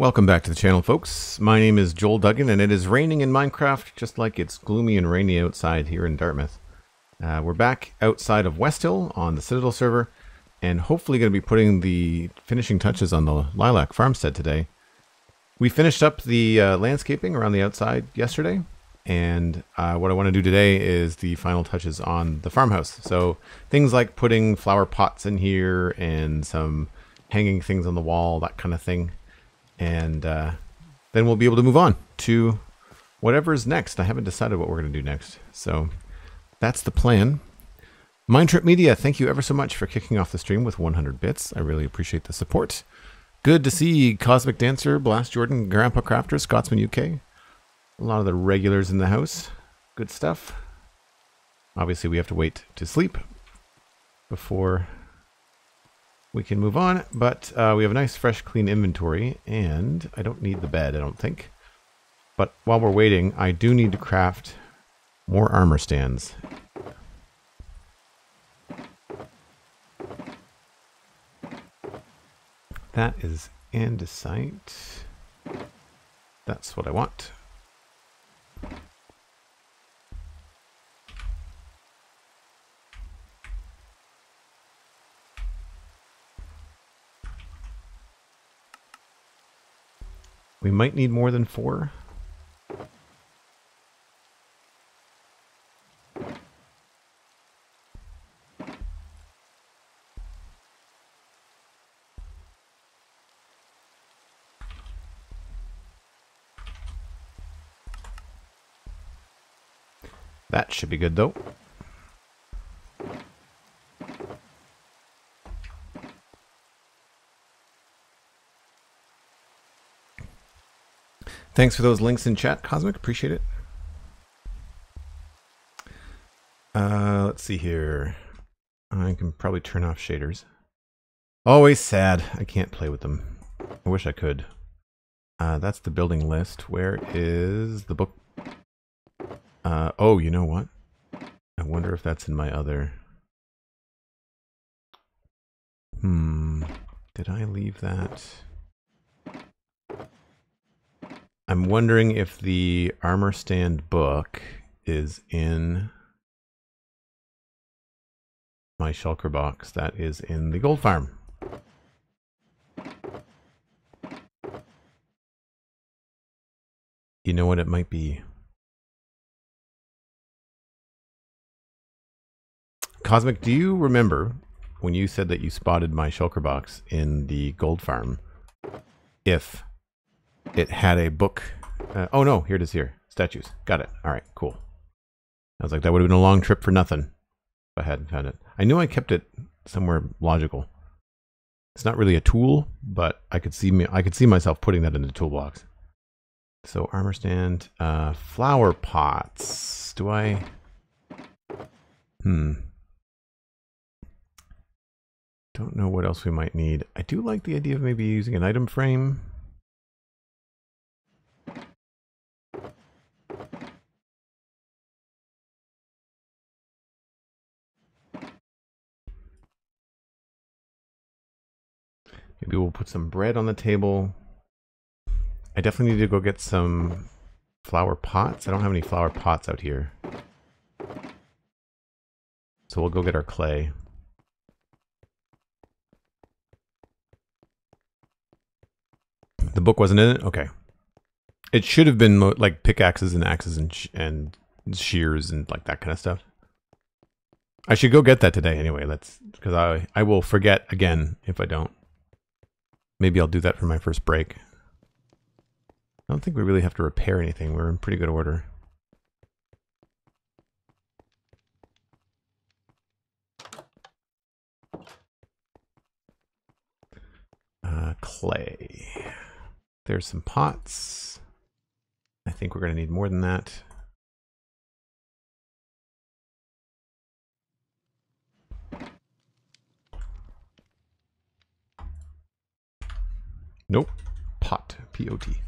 Welcome back to the channel, folks. My name is Joel Duggan, and it is raining in Minecraft, just like it's gloomy and rainy outside here in Dartmouth. We're back outside of West Hill on the Citadel server, and hopefully going to be putting the finishing touches on the Lilac Farmstead today. We finished up the landscaping around the outside yesterday, and what I want to do today is the final touches on the farmhouse. So things like putting flower pots in here and some hanging things on the wall, that kind of thing. And then we'll be able to move on to whatever's next. I haven't decided what we're going to do next. So that's the plan. Mindtrip Media, thank you ever so much for kicking off the stream with 100 bits. I really appreciate the support. Good to see Cosmic Dancer, Blast Jordan, Grandpa Crafter, Scotsman UK. A lot of the regulars in the house. Good stuff. Obviously, we have to wait to sleep before we can move on, but we have a nice, fresh, clean inventory, and I don't need the bed, I don't think. But while we're waiting, I do need to craft more armor stands. That is andesite. That's what I want. We might need more than 4. That should be good, though. Thanks for those links in chat, Cosmic. Appreciate it. Let's see here. I can probably turn off shaders. Always sad. I can't play with them. I wish I could. That's the building list. Where is the book? Oh, you know what? I wonder if that's in my other... Did I leave that? I'm wondering if the armor stand book is in my shulker box that is in the gold farm. You know what it might be? Cosmic, do you remember when you said that you spotted my shulker box in the gold farm? If it had a book. Oh no, here it is here. Statues. Got it. All right, cool. I was like, that would have been a long trip for nothing if I hadn't found it. I knew I kept it somewhere logical. It's not really a tool, but I could see myself putting that in the toolbox. So armor stand, flower pots. Do I? Don't know what else we might need. I do like the idea of maybe using an item frame. Maybe we'll put some bread on the table. I definitely need to go get some flower pots. I don't have any flower pots out here. So we'll go get our clay. The book wasn't in it? Okay. It should have been like pickaxes and axes and shears and like that kind of stuff. I should go get that today anyway. That's because I will forget again if I don't. Maybe I'll do that for my first break. I don't think we really have to repair anything. We're in pretty good order. Clay. There's some pots. I think we're going to need more than that. Nope. Pot. P-O-T.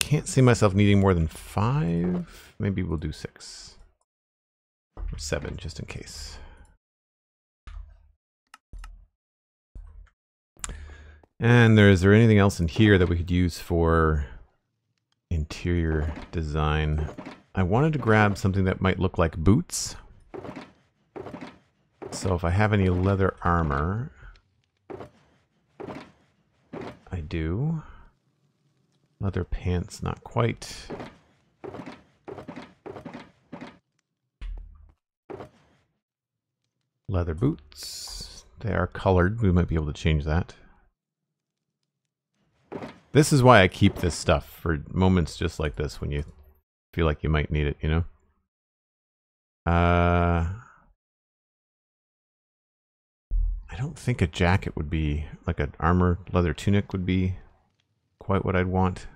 Can't see myself needing more than 5. Maybe we'll do 6. Or 7, just in case. And is there anything else in here that we could use for interior design? I wanted to grab something that might look like boots. So if I have any leather armor, I do. Leather pants, not quite. Leather boots. They are colored. We might be able to change that. This is why I keep this stuff for moments just like this when you feel like you might need it, you know? I don't think a jacket would be, like an armor leather tunic would be quite what I'd want.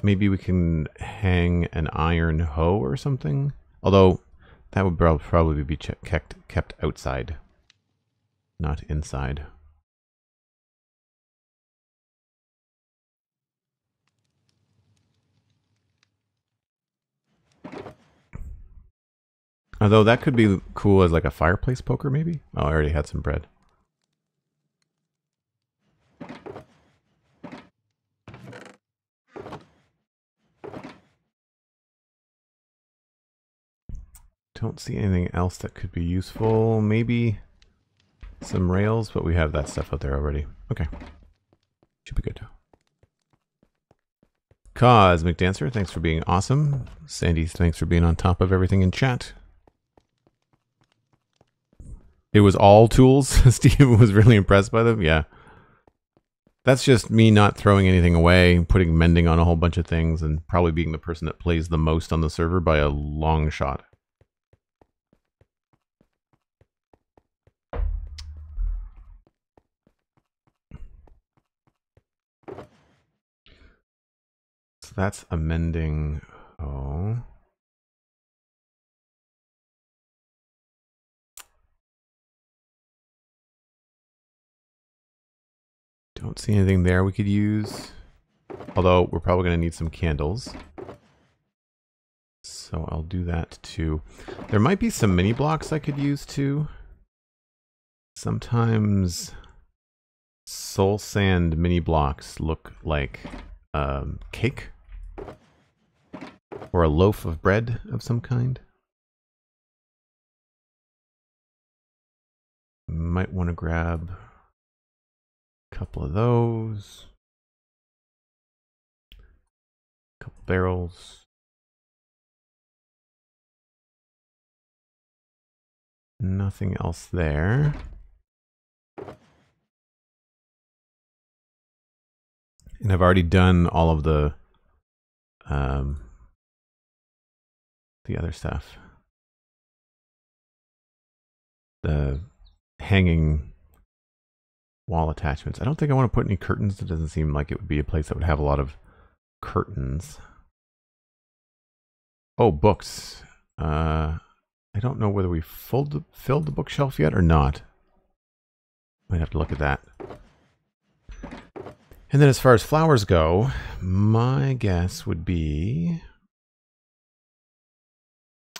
Maybe we can hang an iron hoe or something. Although, that would probably be kept outside, not inside. Although that could be cool as like a fireplace poker, maybe? Oh, I already had some bread. Don't see anything else that could be useful. Maybe some rails, but we have that stuff out there already. Okay. Should be good. Cosmic Dancer, thanks for being awesome. Sandy, thanks for being on top of everything in chat. It was all tools. Steve was really impressed by them. Yeah. That's just me not throwing anything away, putting mending on a whole bunch of things, and probably being the person that plays the most on the server by a long shot. So that's a mending. Oh. Don't see anything there we could use. Although, we're probably going to need some candles. So I'll do that too. There might be some mini blocks I could use too. Sometimes soul sand mini blocks look like cake. Or a loaf of bread of some kind. Might want to grab couple of those, couple barrels. Nothing else there. And I've already done all of the other stuff. The hanging wall attachments. I don't think I want to put any curtains. It doesn't seem like it would be a place that would have a lot of curtains. Oh, books. I don't know whether we filled the bookshelf yet or not. Might have to look at that. And then as far as flowers go, my guess would be...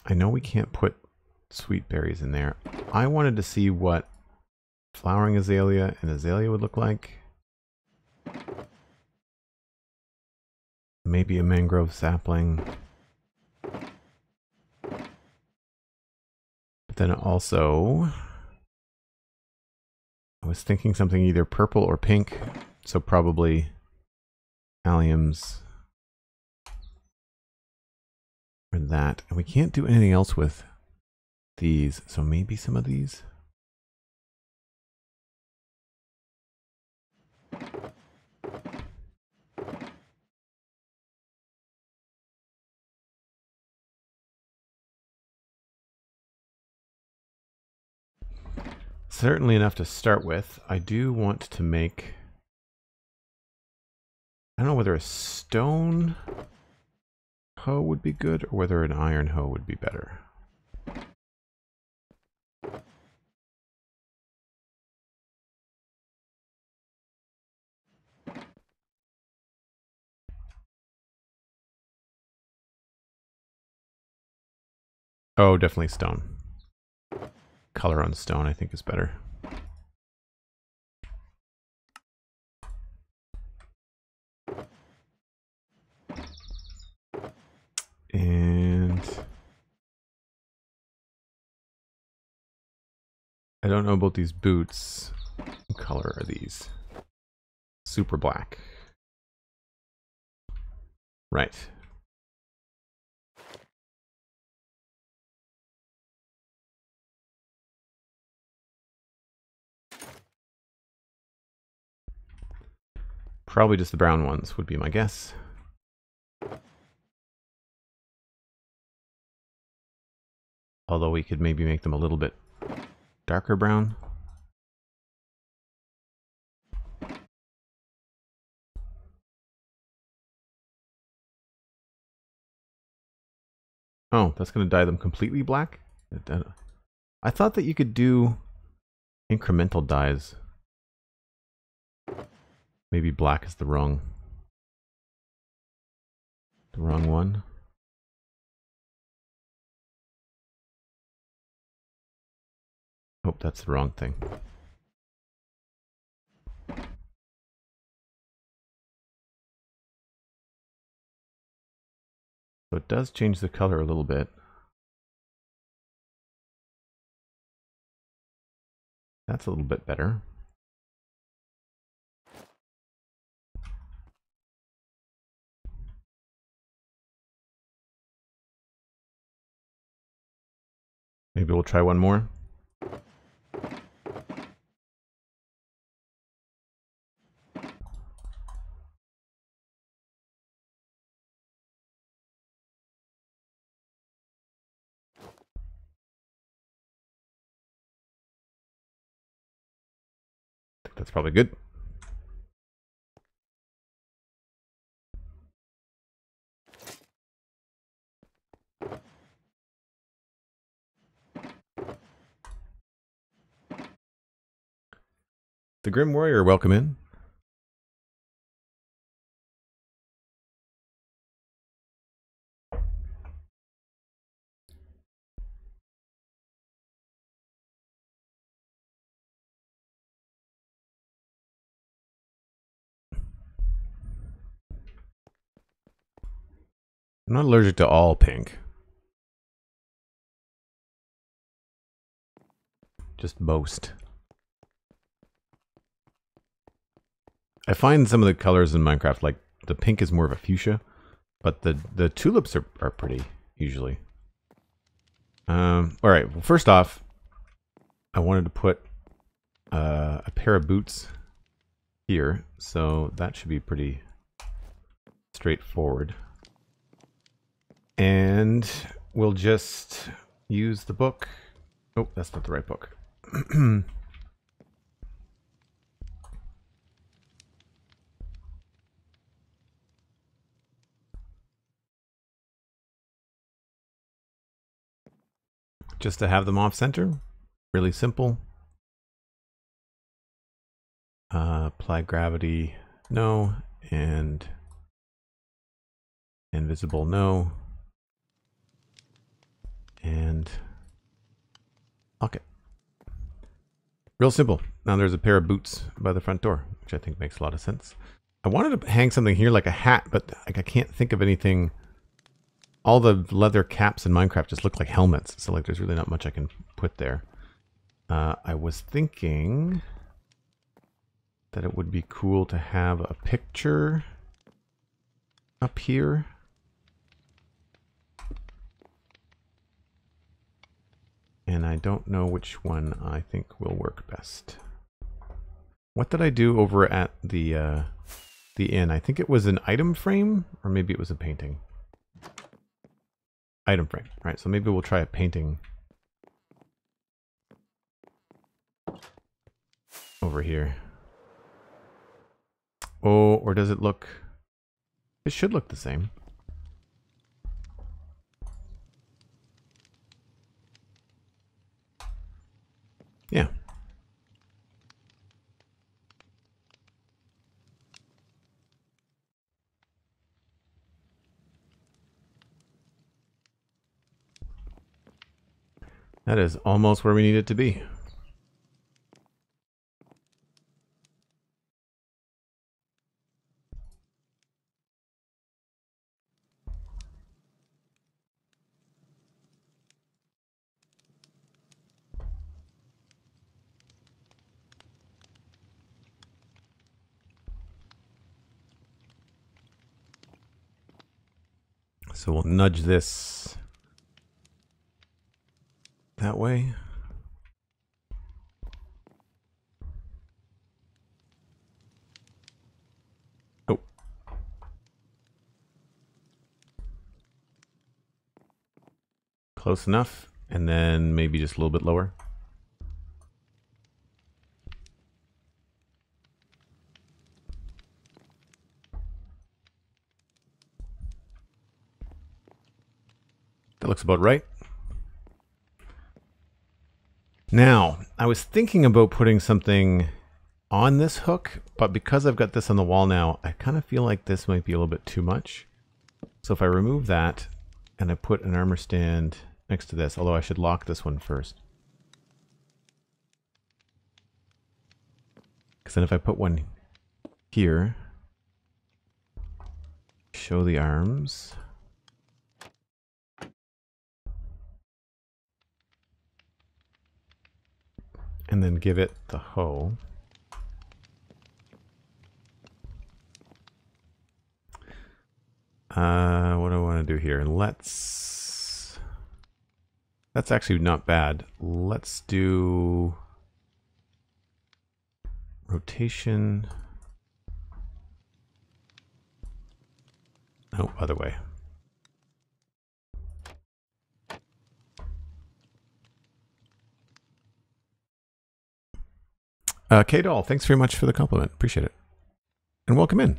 I know we can't put sweet berries in there. I wanted to see what flowering azalea and azalea would look like. Maybe a mangrove sapling. But then also, I was thinking something either purple or pink, so probably alliums or that. And we can't do anything else with these, so maybe some of these. Certainly enough to start with. I do want to make... I don't know whether a stone hoe would be good or whether an iron hoe would be better. Oh, definitely stone. Color on stone, I think, is better. And I don't know about these boots. What color are these? Super black. Right. Probably just the brown ones would be my guess. Although we could maybe make them a little bit darker brown. Oh, that's going to dye them completely black? I thought that you could do incremental dyes. Maybe black is the wrong one. Oh, that's the wrong thing. So it does change the color a little bit. That's a little bit better. Maybe we'll try one more. I think that's probably good. The Grim Warrior, welcome in. I'm not allergic to all pink. Just most. I find some of the colors in Minecraft, like the pink is more of a fuchsia, but the tulips are pretty, usually. Alright, well first off, I wanted to put a pair of boots here, so that should be pretty straightforward. And we'll just use the book. Oh, that's not the right book. Just to have them off center, really simple. Apply gravity, no, and invisible, no, and lock it. Real simple. Now there's a pair of boots by the front door, which I think makes a lot of sense. I wanted to hang something here like a hat, but like I can't think of anything. All the leather caps in Minecraft just look like helmets, so like there's really not much I can put there. I was thinking that it would be cool to have a picture up here. And I don't know which one I think will work best. What did I do over at the inn? I think it was an item frame, or maybe it was a painting. Item frame. All right, so maybe we'll try a painting over here. Oh, or does it look... It should look the same. Yeah. That is almost where we need it to be. So we'll nudge this that way. Oh. Close enough. And then maybe just a little bit lower. That looks about right. Now, I was thinking about putting something on this hook, but because I've got this on the wall now, I kind of feel like this might be a little bit too much. So if I remove that and I put an armor stand next to this, although I should lock this one first. Because then if I put one here, show the arms. And then give it the hoe. What do I want to do here? Let's... That's actually not bad. Let's do... Rotation... Oh, other way. KDoll, thanks very much for the compliment. Appreciate it. And welcome in.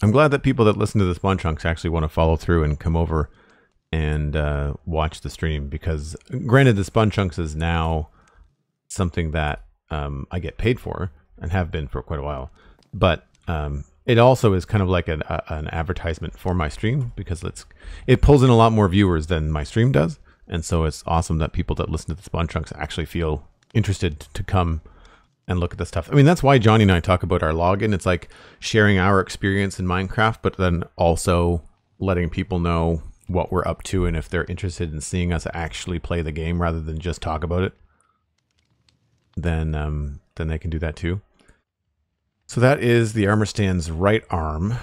I'm glad that people that listen to the Spawn Chunks actually want to follow through and come over and watch the stream, because granted, the Spawn Chunks is now something that I get paid for and have been for quite a while, but it also is kind of like an advertisement for my stream, because it pulls in a lot more viewers than my stream does. And so it's awesome that people that listen to the Spawn Chunks actually feel interested to come and look at this stuff. I mean, that's why Johnny and I talk about our login. It's like sharing our experience in Minecraft, but then also letting people know what we're up to and if they're interested in seeing us actually play the game rather than just talk about it, then they can do that too. So that is the armor stand's right arm,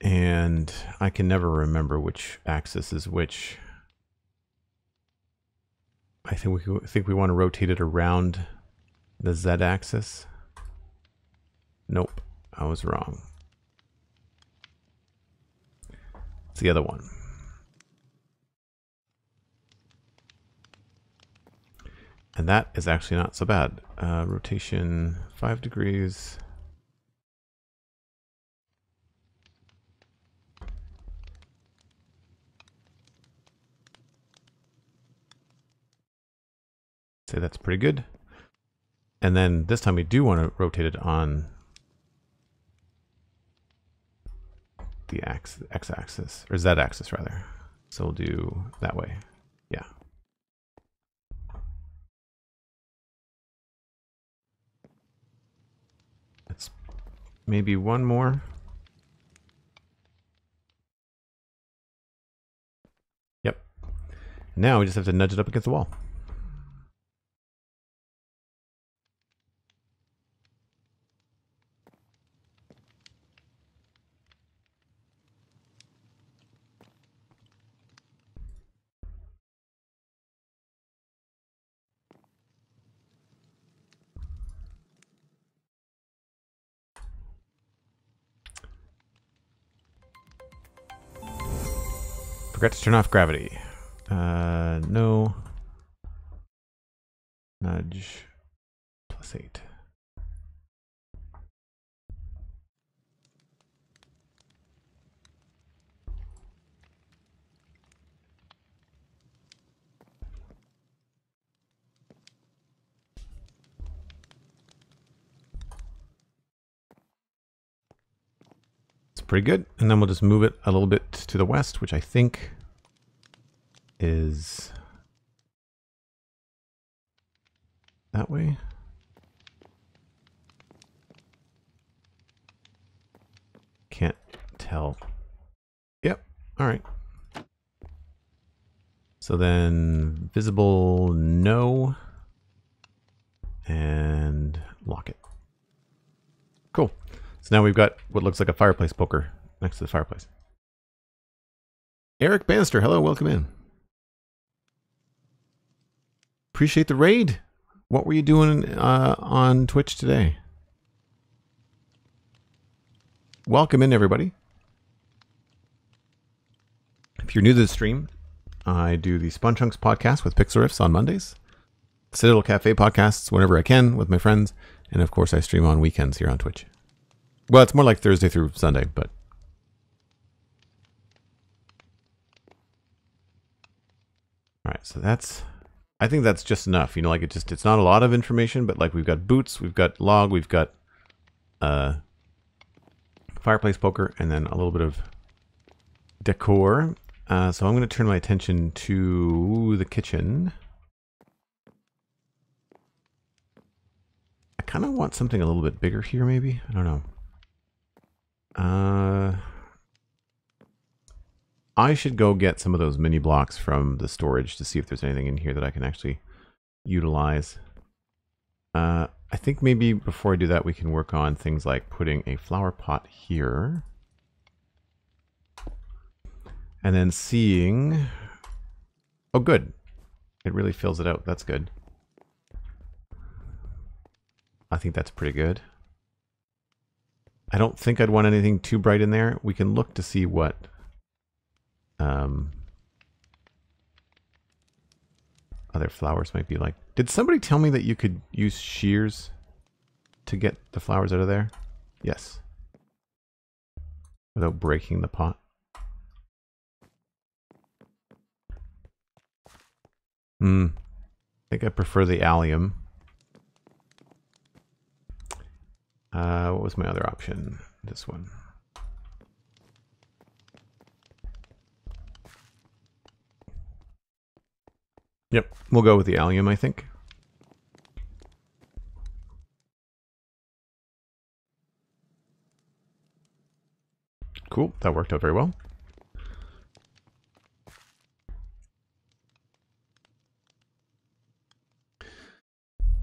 and I can never remember which axis is which. I think we want to rotate it around the Z axis. Nope, I was wrong. It's the other one. And that is actually not so bad. Rotation 5 degrees. So that's pretty good. And then this time we do want to rotate it on the x-axis, or z-axis rather. So we'll do that way. Yeah. Maybe one more. Yep. Now we just have to nudge it up against the wall. Forgot to turn off gravity. No. Nudge. +8. Pretty good. And then we'll just move it a little bit to the west, which I think is that way. Can't tell. Yep. All right. So then visible, no. and lock it. Cool. So now we've got what looks like a fireplace poker next to the fireplace. Eric Bannister, hello, welcome in. Appreciate the raid. What were you doing on Twitch today? Welcome in, everybody. If you're new to the stream, I do the Spawn Chunks podcast with Pixel Riffs on Mondays, Citadel Cafe podcasts whenever I can with my friends, and of course I stream on weekends here on Twitch. Well, it's more like Thursday through Sunday, but... Alright, so that's... I think that's just enough, you know, like it's not a lot of information, but like we've got boots, we've got log, we've got fireplace poker, and then a little bit of decor. So I'm going to turn my attention to the kitchen. I kind of want something a little bit bigger here, maybe? I don't know. I should go get some of those mini blocks from the storage to see if there's anything in here that I can actually utilize. I think maybe before I do that, we can work on things like putting a flower pot here. And then seeing... Oh, good. It really fills it out. That's good. I think that's pretty good. I don't think I'd want anything too bright in there. We can look to see what... other flowers might be like. Did somebody tell me that you could use shears to get the flowers out of there? Yes. Without breaking the pot. I think I prefer the allium. What was my other option? This one. Yep, we'll go with the allium, I think. Cool, that worked out very well.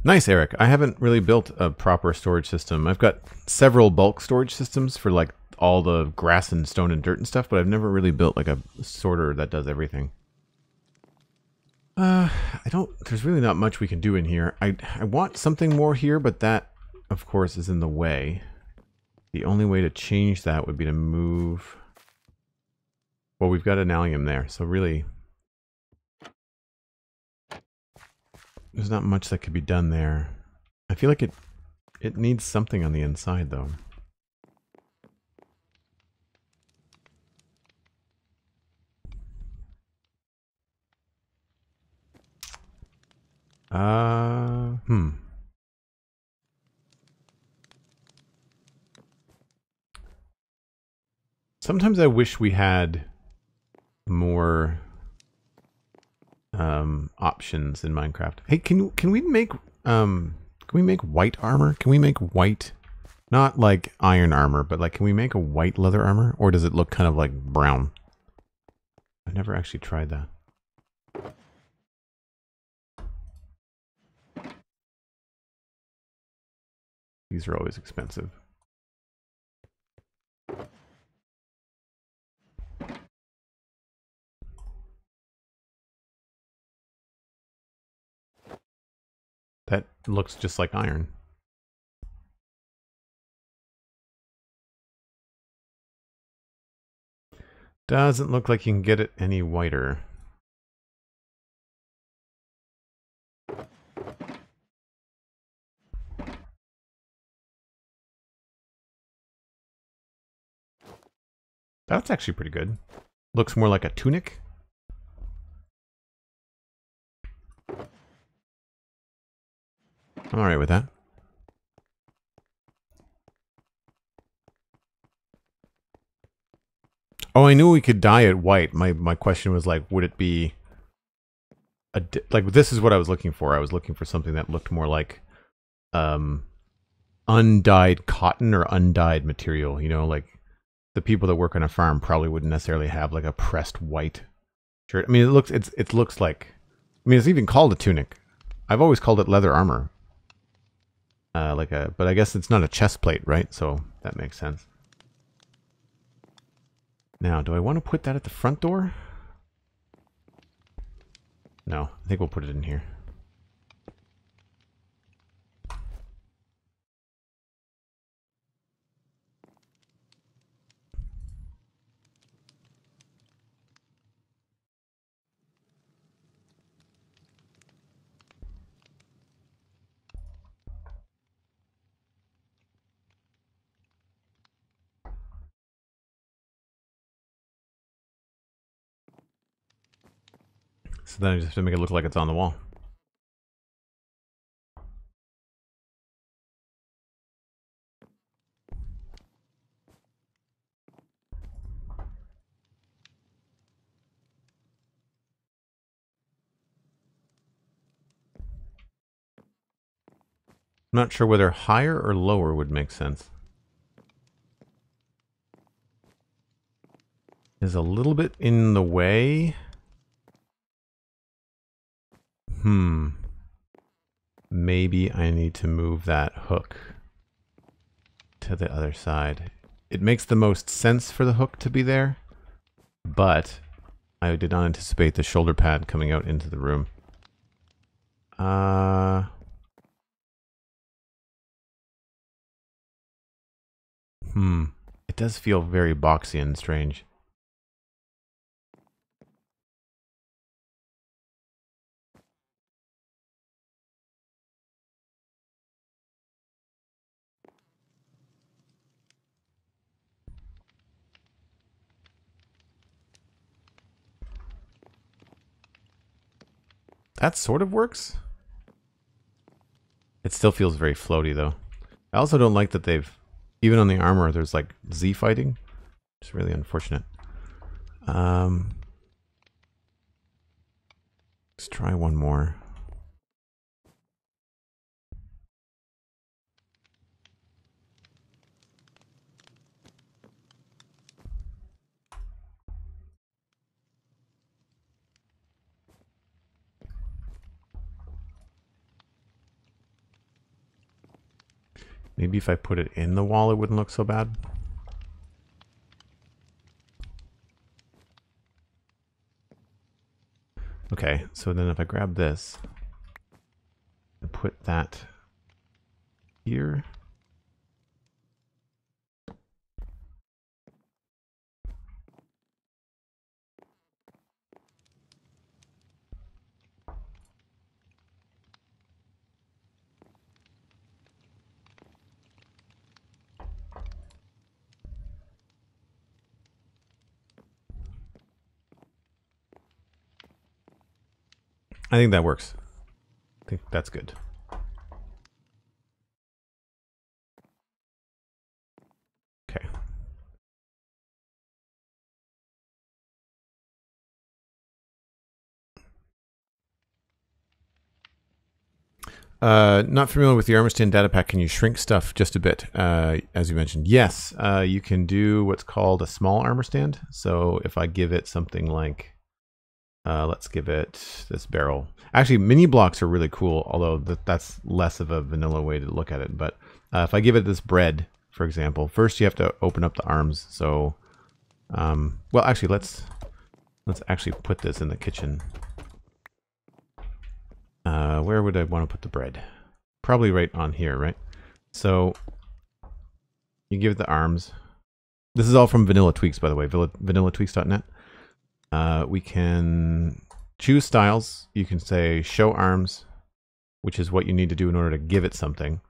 Nice, Eric. I haven't really built a proper storage system. I've got several bulk storage systems for like all the grass and stone and dirt and stuff, but I've never really built like a sorter that does everything. I don't... There's really not much we can do in here. I want something more here, but that, of course, is in the way. The only way to change that would be to move... Well, we've got an allium there, so really... There's not much that could be done there. I feel like it needs something on the inside, though. Sometimes I wish we had more options in Minecraft. Hey, can we make white armor? Can we make white, not like iron armor, but like can we make a white leather armor, or does it look kind of like brown? I've never actually tried that. These are always expensive. That looks just like iron. Doesn't look like you can get it any whiter. That's actually pretty good. Looks more like a tunic. I'm alright with that. Oh, I knew we could dye it white. My question was like, would it be... like, this is what I was looking for. I was looking for something that looked more like... undyed cotton or undyed material, you know, like... The people that work on a farm probably wouldn't necessarily have like a pressed white shirt. I mean, it looks like, I mean, it's even called a tunic. I've always called it leather armor. But I guess it's not a chest plate, right? So that makes sense. Now, do I want to put that at the front door? No, I think we'll put it in here. So then I just have to make it look like it's on the wall. I'm not sure whether higher or lower would make sense. It's a little bit in the way. Maybe I need to move that hook to the other side. It makes the most sense for the hook to be there, but I did not anticipate the shoulder pad coming out into the room. It does feel very boxy and strange. That sort of works. It still feels very floaty, though. I also don't like that they've... Even on the armor, there's, like, Z fighting. It's really unfortunate. Let's try one more. Maybe if I put it in the wall, it wouldn't look so bad. Okay, so then if I grab this and put that here. I think that works. I think that's good. Okay. Not familiar with the Armistead data pack. Can you shrink stuff just a bit, as you mentioned? Yes, you can do what's called a small armor stand. So if I give it something like... let's give it this barrel. Actually, mini blocks are really cool, although that's less of a vanilla way to look at it. But if I give it this bread, for example, first you have to open up the arms. So, well, actually, let's actually put this in the kitchen. Where would I want to put the bread? Probably right on here, right? So you give it the arms. This is all from Vanilla Tweaks, by the way, vanillatweaks.net. We can choose styles. You can say show arms, which is what you need to do in order to give it something,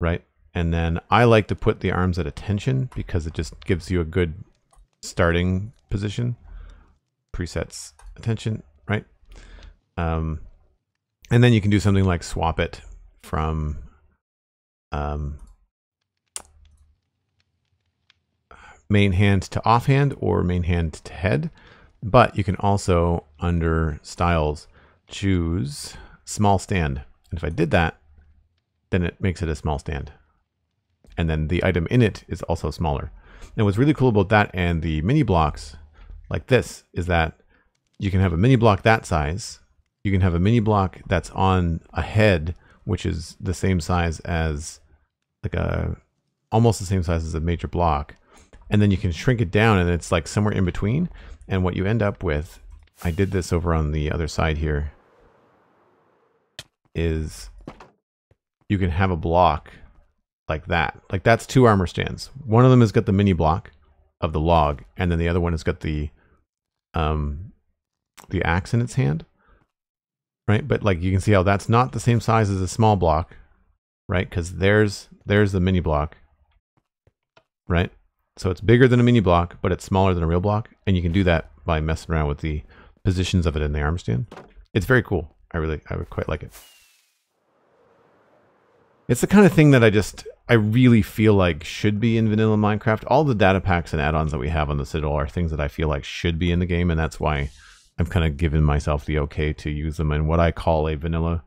right? And then I like to put the arms at attention because it just gives you a good starting position. Presets attention, right? And then you can do something like swap it from main hand to offhand or main hand to head. But you can also, under styles, choose small stand. And if I did that, then it makes it a small stand. And then the item in it is also smaller. And what's really cool about that and the mini blocks like this is that you can have a mini block that size. You can have a mini block that's on a head which is the same size as like a, almost the same size as a major block. And then you can shrink it down and it's like somewhere in between. And what you end up with, I did this over on the other side here, is you can have a block like that. Like that's two armor stands. One of them has got the mini block of the log, and then the other one has got the axe in its hand, right? But like you can see how that's not the same size as a small block, right? Because there's the mini block, right? So it's bigger than a mini block, but it's smaller than a real block, and you can do that by messing around with the positions of it in the armor stand. It's very cool. I would quite like it. It's the kind of thing that I really feel like should be in vanilla Minecraft. All the data packs and add-ons that we have on the Citadel are things that I feel like should be in the game, and that's why I've kind of given myself the okay to use them in what I call a vanilla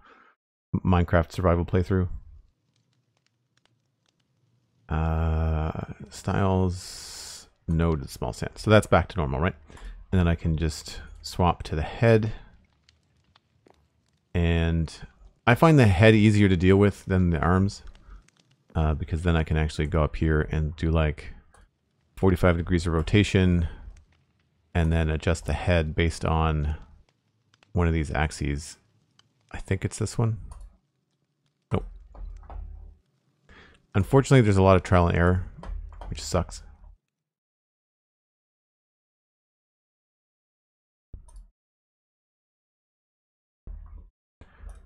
Minecraft survival playthrough. Styles, no to small sand. So that's back to normal, right? And then I can just swap to the head. And I find the head easier to deal with than the arms, because then I can actually go up here and do like 45 degrees of rotation and then adjust the head based on one of these axes. I think it's this one. Nope. Unfortunately, there's a lot of trial and error, which sucks.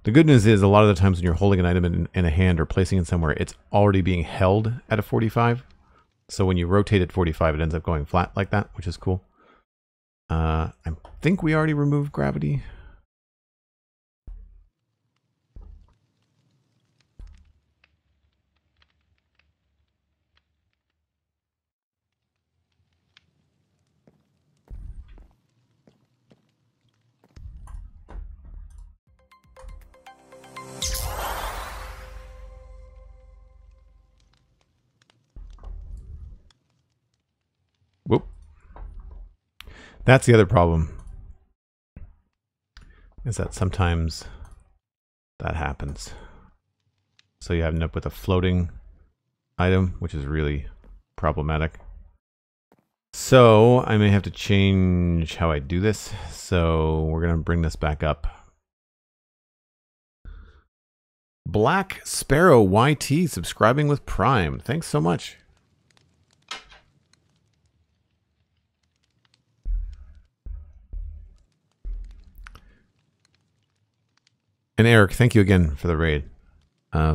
The good news is a lot of the times when you're holding an item in a hand or placing it somewhere, it's already being held at a 45. So when you rotate it 45, it ends up going flat like that, which is cool. I think we already removed gravity. Whoop. That's the other problem, is that sometimes that happens. So you end up with a floating item, which is really problematic. So I may have to change how I do this. So we're going to bring this back up. Black Sparrow YT subscribing with Prime. Thanks so much. And Eric, thank you again for the raid.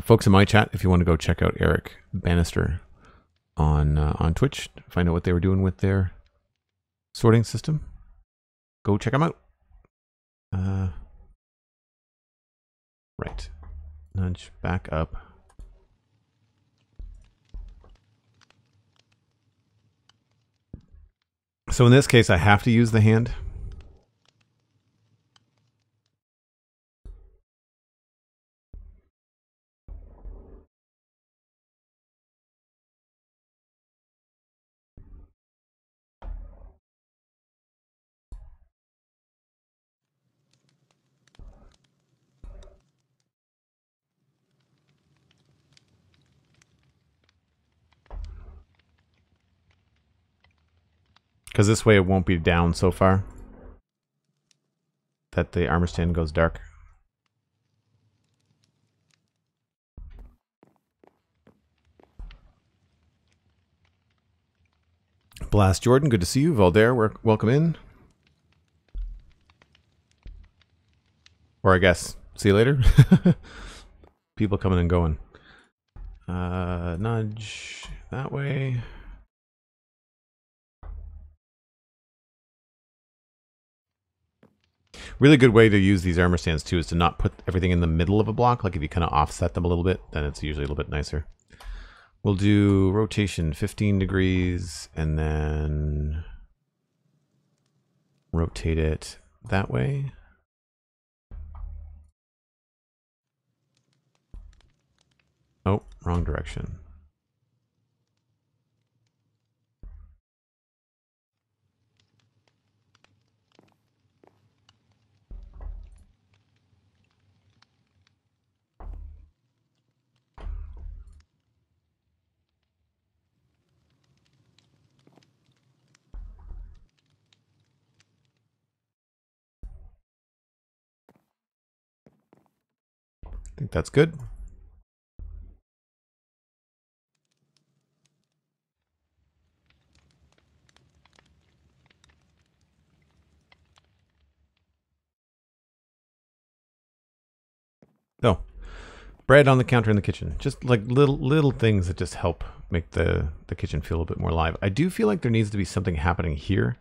Folks in my chat, if you want to go check out Eric Bannister on Twitch, find out what they were doing with their sorting system, go check them out. Right. Nudge back up. So in this case, I have to use the hand. Because this way it won't be down so far that the armor stand goes dark. Blast Jordan, good to see you. Voldare, welcome in. Or I guess, see you later. People coming and going. Nudge that way. Really good way to use these armor stands too is to not put everything in the middle of a block. Like if you kind of offset them a little bit, then it's usually a little bit nicer. We'll do rotation 15 degrees and then rotate it that way. Oh, wrong direction. think that's good. No. Bread on the counter in the kitchen. Just like little things that just help make the kitchen feel a bit more live. I do feel like there needs to be something happening here.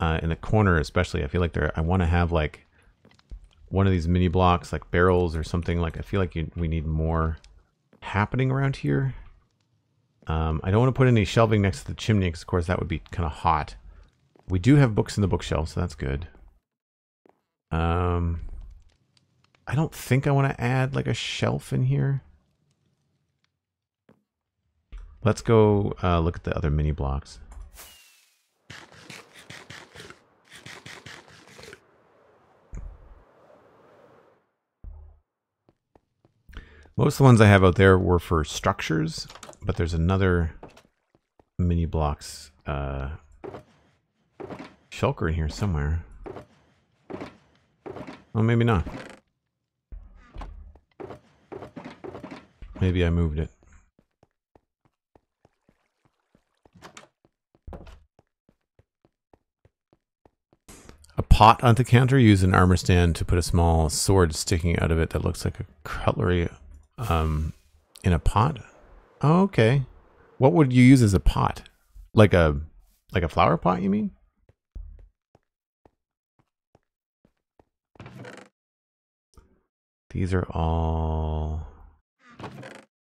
In the corner especially. I feel like I want to have like one of these mini blocks, like barrels or something. Like I feel like we need more happening around here. I don't want to put any shelving next to the chimney because of course that would be kind of hot. We do have books in the bookshelf, so that's good. I don't think I want to add like a shelf in here. Let's go look at the other mini blocks. Most of the ones I have out there were for structures, but there's another mini blocks shulker in here somewhere. Well, maybe not. Maybe I moved it. A pot on the counter. Use an armor stand to put a small sword sticking out of it that looks like a cutlery in a pot. Oh, okay. What would you use as a pot? Like a flower pot, you mean? These are all...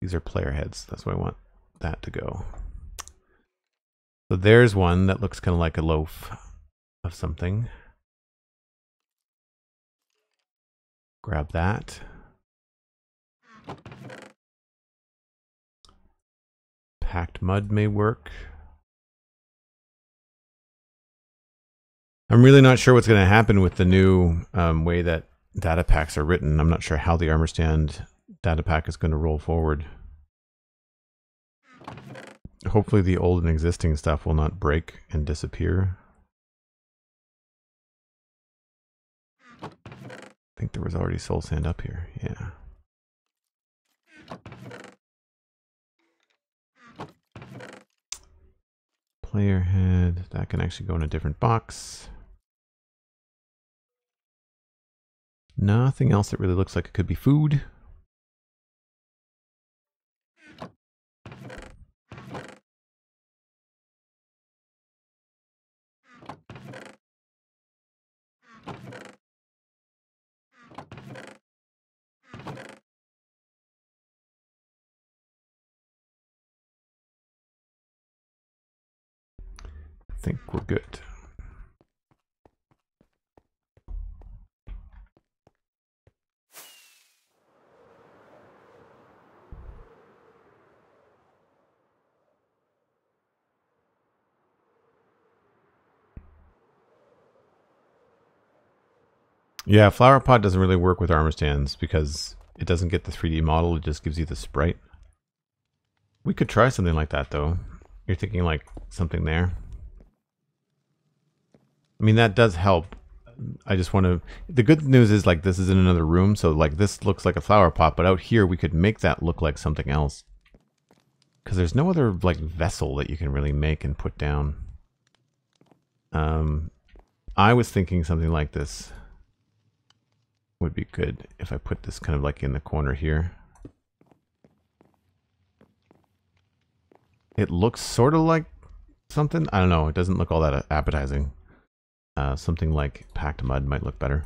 These are player heads. That's where I want that to go. So there's one that looks kind of like a loaf of something. Grab that. Packed mud may work. I'm really not sure what's going to happen with the new way that data packs are written. I'm not sure how the armor stand data pack is going to roll forward. Hopefully the old and existing stuff will not break and disappear. I think there was already soul sand up here. Yeah. Player head. That can actually go in a different box. Nothing else that really looks like it could be food. I think we're good. Yeah, flower pot doesn't really work with armor stands because it doesn't get the 3D model, it just gives you the sprite. We could try something like that though. You're thinking like something there. I mean, that does help. I just want to... The good news is, like, this is in another room, so, like, this looks like a flower pot, but out here we could make that look like something else. Because there's no other, like, vessel that you can really make and put down. I was thinking something like this would be good if I put this kind of, like, in the corner here. It looks sort of like something. I don't know. It doesn't look all that appetizing. Something like packed mud might look better.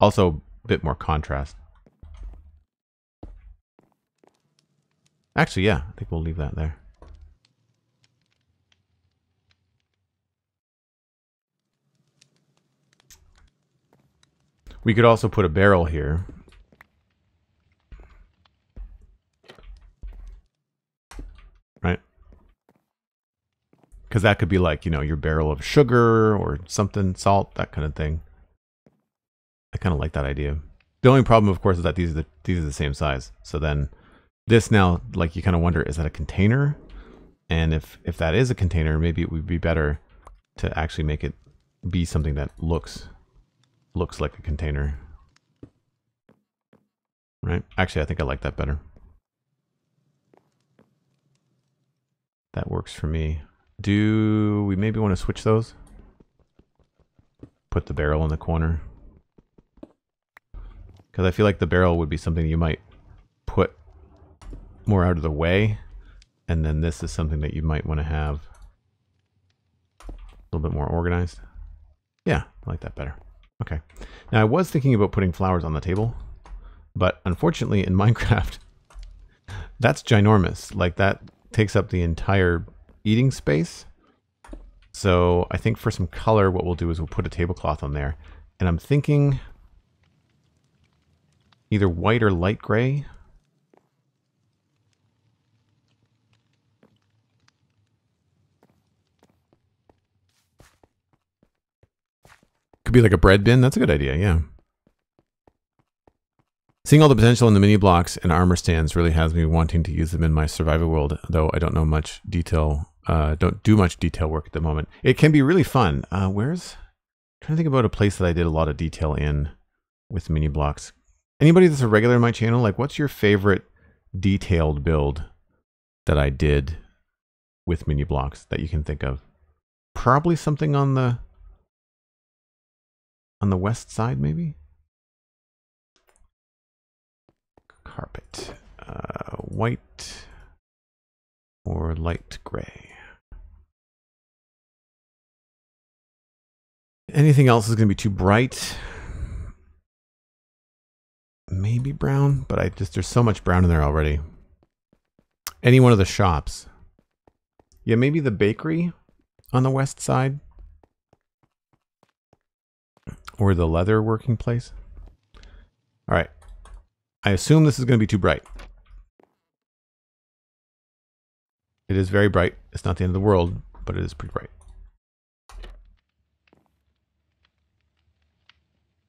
Also, a bit more contrast. Actually, yeah, I think we'll leave that there. We could also put a barrel here. Right? Because that could be like, you know, your barrel of sugar or something, salt, that kind of thing. I kind of like that idea. The only problem, of course, is that these are the same size. So then this now, like, you kind of wonder, is that a container? And if that is a container, maybe it would be better to actually make it be something that looks like a container. right? Actually, I think I like that better. That works for me. Do we maybe want to switch those? Put the barrel in the corner. Because I feel like the barrel would be something you might put more out of the way. And then this is something that you might want to have a little bit more organized. Yeah, I like that better. Okay. Now I was thinking about putting flowers on the table, but unfortunately in Minecraft, that's ginormous. Like that takes up the entire eating space. So I think for some color, what we'll do is we'll put a tablecloth on there. And I'm thinking either white or light gray. Could be like a bread bin. That's a good idea, yeah. Seeing all the potential in the mini blocks and armor stands really has me wanting to use them in my survival world, though I don't know much detail, don't do much detail work at the moment. It can be really fun. I'm trying to think about a place that I did a lot of detail in with mini blocks. Anybody that's a regular in my channel, like what's your favorite detailed build that I did with mini blocks that you can think of? Probably something on the west side, maybe? Carpet. White or light gray. Anything else is going to be too bright. Maybe brown, but I just, there's so much brown in there already. Any one of the shops. Yeah, maybe the bakery on the west side. Or the leather working place. All right. I assume this is going to be too bright. It is very bright. It's not the end of the world, but it is pretty bright.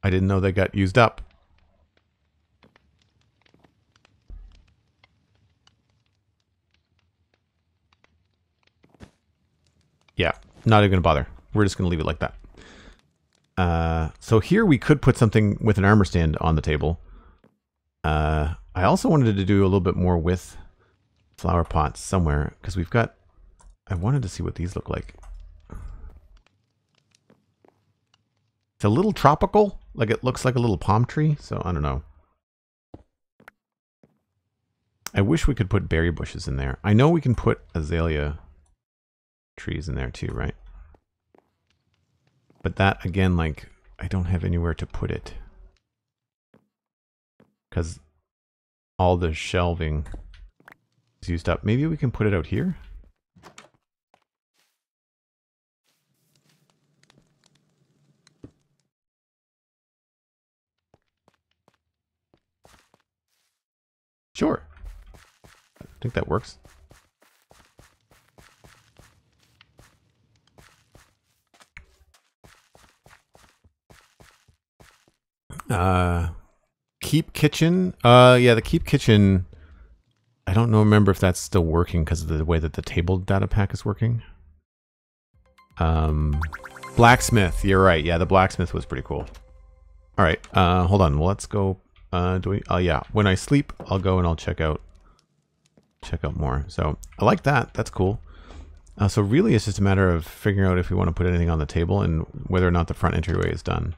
I didn't know they got used up. Yeah, not even going to bother. We're just going to leave it like that. So here we could put something with an armor stand on the table. I also wanted to do a little bit more with flower pots somewhere because we've got, I wanted to see what these look like. It's a little tropical, like it looks like a little palm tree. So I don't know. I wish we could put berry bushes in there. I know we can put azalea trees in there too, right? But that, again, like, I don't have anywhere to put it. Because all the shelving is used up. Maybe we can put it out here? Sure. I think that works. Keep Kitchen. Yeah, the Keep Kitchen. I don't know. Remember if that's still working because of the way that the table data pack is working. Blacksmith. You're right. Yeah, the blacksmith was pretty cool. All right. Hold on. Well, let's go. Yeah. When I sleep, I'll go and I'll check out more. So I like that. That's cool. So really, it's just a matter of figuring out if we want to put anything on the table and whether or not the front entryway is done.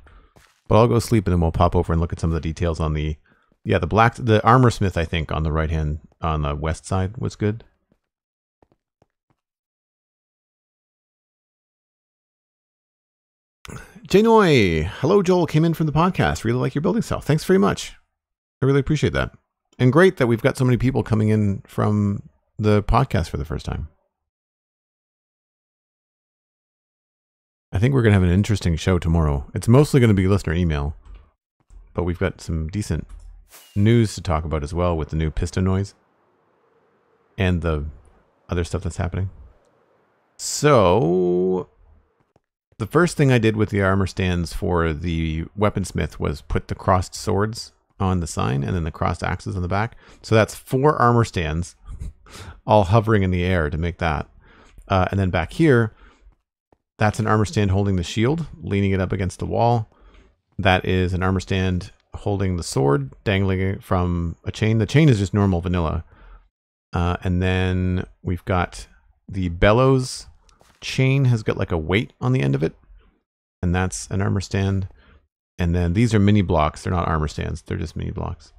But I'll go sleep and then we'll pop over and look at some of the details on the, yeah, the armorsmith, I think, on the right hand, on the west side was good. Jenoy, hello Joel, came in from the podcast. Really like your building style. Thanks very much. I really appreciate that. And great that we've got so many people coming in from the podcast for the first time. I think we're going to have an interesting show tomorrow. It's mostly going to be listener email, but we've got some decent news to talk about as well with the new piston noise and the other stuff that's happening. So the first thing I did with the armor stands for the weaponsmith was put the crossed swords on the sign and then the crossed axes on the back. So that's 4 armor stands all hovering in the air to make that. And then back here, that's an armor stand holding the shield, leaning it up against the wall. That is an armor stand holding the sword, dangling it from a chain. The chain is just normal vanilla. And then we've got the bellows chain has got like a weight on the end of it. And that's an armor stand. And then these are mini blocks. They're not armor stands. They're just mini blocks.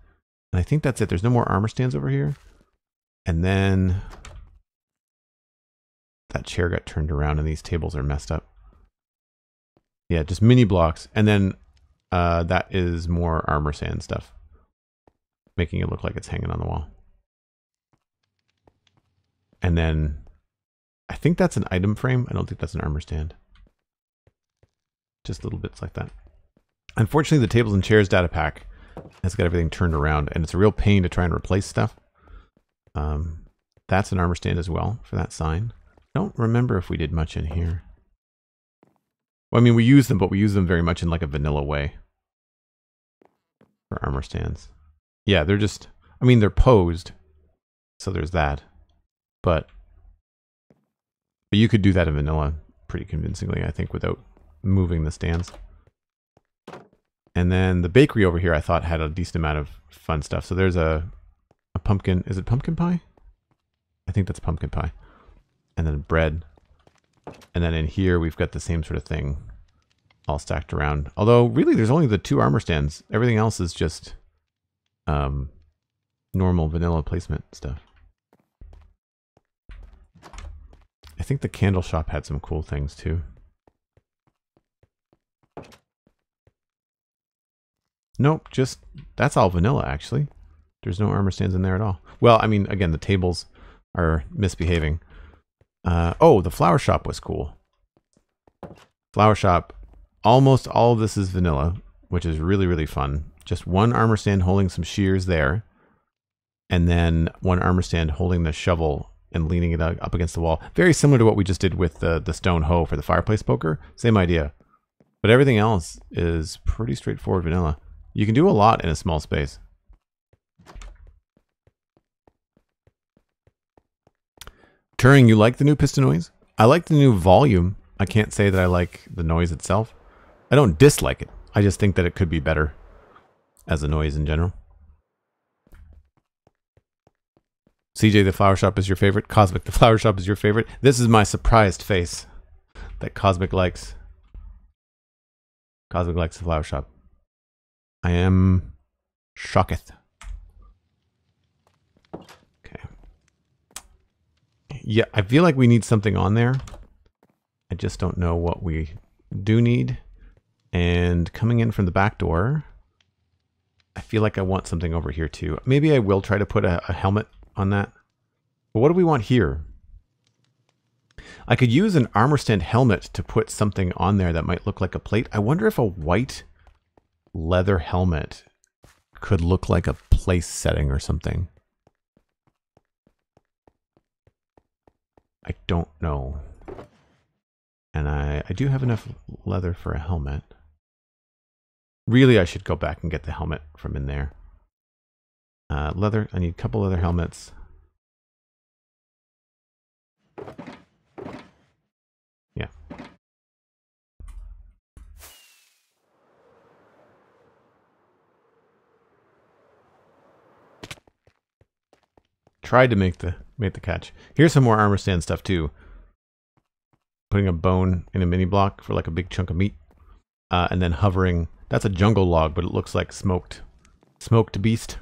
And I think that's it. There's no more armor stands over here. And then that chair got turned around and these tables are messed up. Yeah, just mini blocks. And then that is more armor sand stuff, making it look like it's hanging on the wall. And then I think that's an item frame. I don't think that's an armor stand. Just little bits like that. Unfortunately, the tables and chairs data pack has got everything turned around, and it's a real pain to try and replace stuff. That's an armor stand as well for that sign. I don't remember if we did much in here. Well, I mean, we use them, but we use them very much in like a vanilla way for armor stands. Yeah, they're just, I mean, they're posed. So there's that, but you could do that in vanilla pretty convincingly, I think, without moving the stands. And then the bakery over here, I thought had a decent amount of fun stuff. So there's a pumpkin. Is it pumpkin pie? I think that's pumpkin pie. And then bread. And then in here, we've got the same sort of thing all stacked around. Although, really, there's only the two armor stands. Everything else is just normal vanilla placement stuff. I think the candle shop had some cool things, too. Nope, just, that's all vanilla, actually. There's no armor stands in there at all. Well, I mean, again, the tables are misbehaving. Oh, the flower shop was cool. Flower shop, almost all of this is vanilla, which is really, really fun. Just one armor stand holding some shears there, and then one armor stand holding the shovel and leaning it up against the wall. Very similar to what we just did with the stone hoe for the fireplace poker. Same idea. But everything else is pretty straightforward vanilla. You can do a lot in a small space. Turing, you like the new piston noise? I like the new volume. I can't say that I like the noise itself. I don't dislike it. I just think that it could be better as a noise in general. CJ, the flower shop is your favorite. Cosmic, the flower shop is your favorite. This is my surprised face that Cosmic likes. Cosmic likes the flower shop. I am shocketh. Okay. Yeah, I feel like we need something on there. I just don't know what we do need. And coming in from the back door, I feel like I want something over here too. Maybe I will try to put a helmet on that. But what do we want here? I could use an armor stand helmet to put something on there that might look like a plate. I wonder if a white leather helmet could look like a place setting or something. I don't know. And I do have enough leather for a helmet. Really, I should go back and get the helmet from in there. Leather, I need a couple leather helmets. Yeah. Tried to make the catch. Here's some more armor stand stuff too. Putting a bone in a mini block for like a big chunk of meat, and then hovering. That's a jungle log, but it looks like smoked beast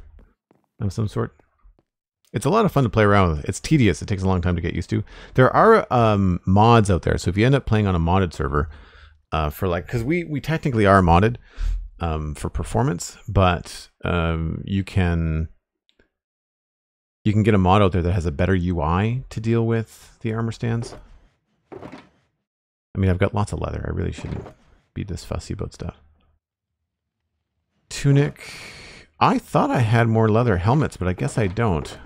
of some sort. It's a lot of fun to play around with. It's tedious. It takes a long time to get used to. There are mods out there, so if you end up playing on a modded server, for like, because we technically are modded for performance, but you can get a mod out there that has a better UI to deal with the armor stands. I mean, I've got lots of leather. I really shouldn't be this fussy about stuff. Tunic. I thought I had more leather helmets, but I guess I don't.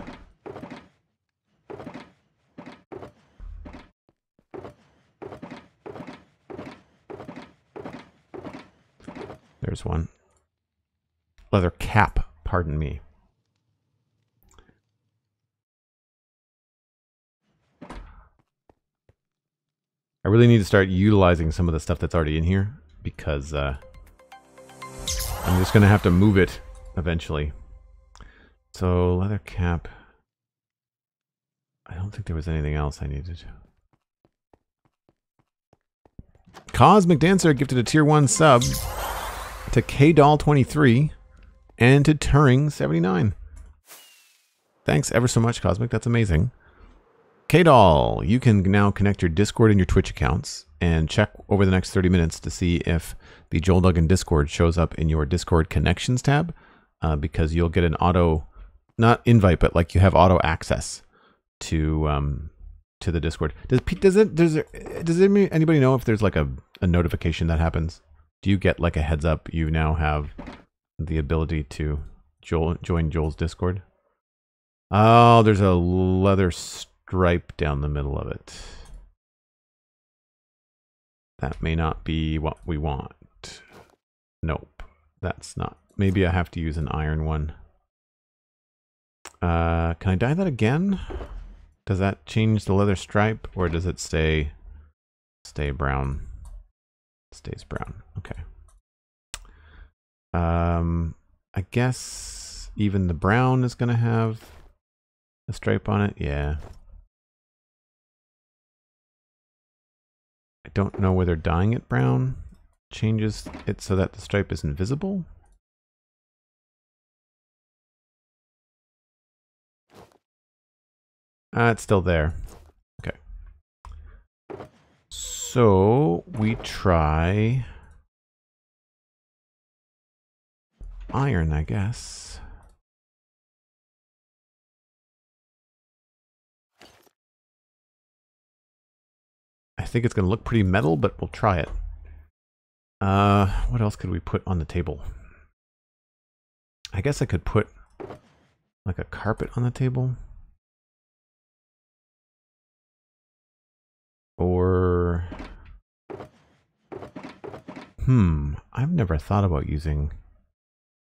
There's one. Leather cap, pardon me. I really need to start utilizing some of the stuff that's already in here because I'm just gonna have to move it eventually. So leather cap. I don't think there was anything else I needed. Cosmic Dancer gifted a tier 1 sub to KDoll23 and to Turing79. Thanks ever so much, Cosmic. That's amazing. KDoll, you can now connect your Discord and your Twitch accounts and check over the next 30 minutes to see if the Joel Duggan Discord shows up in your Discord connections tab, because you'll get an auto, not invite, but like you have auto access to the Discord. Does anybody know if there's like a notification that happens? Do you get like a heads up? You now have the ability to join Joel's Discord. Oh, there's a leather stripe down the middle of it. That may not be what we want. Nope, that's not. Maybe I have to use an iron one. Can I dye that again? Does that change the leather stripe, or does it stay brown? It stays brown. Okay. I guess even the brown is gonna have a stripe on it. Yeah. I don't know whether dyeing it brown changes it so that the stripe is invisible. It's still there. Okay. So we try iron, I guess. I think it's going to look pretty metal, but we'll try it. What else could we put on the table? I guess I could put like a carpet on the table. Or, I've never thought about using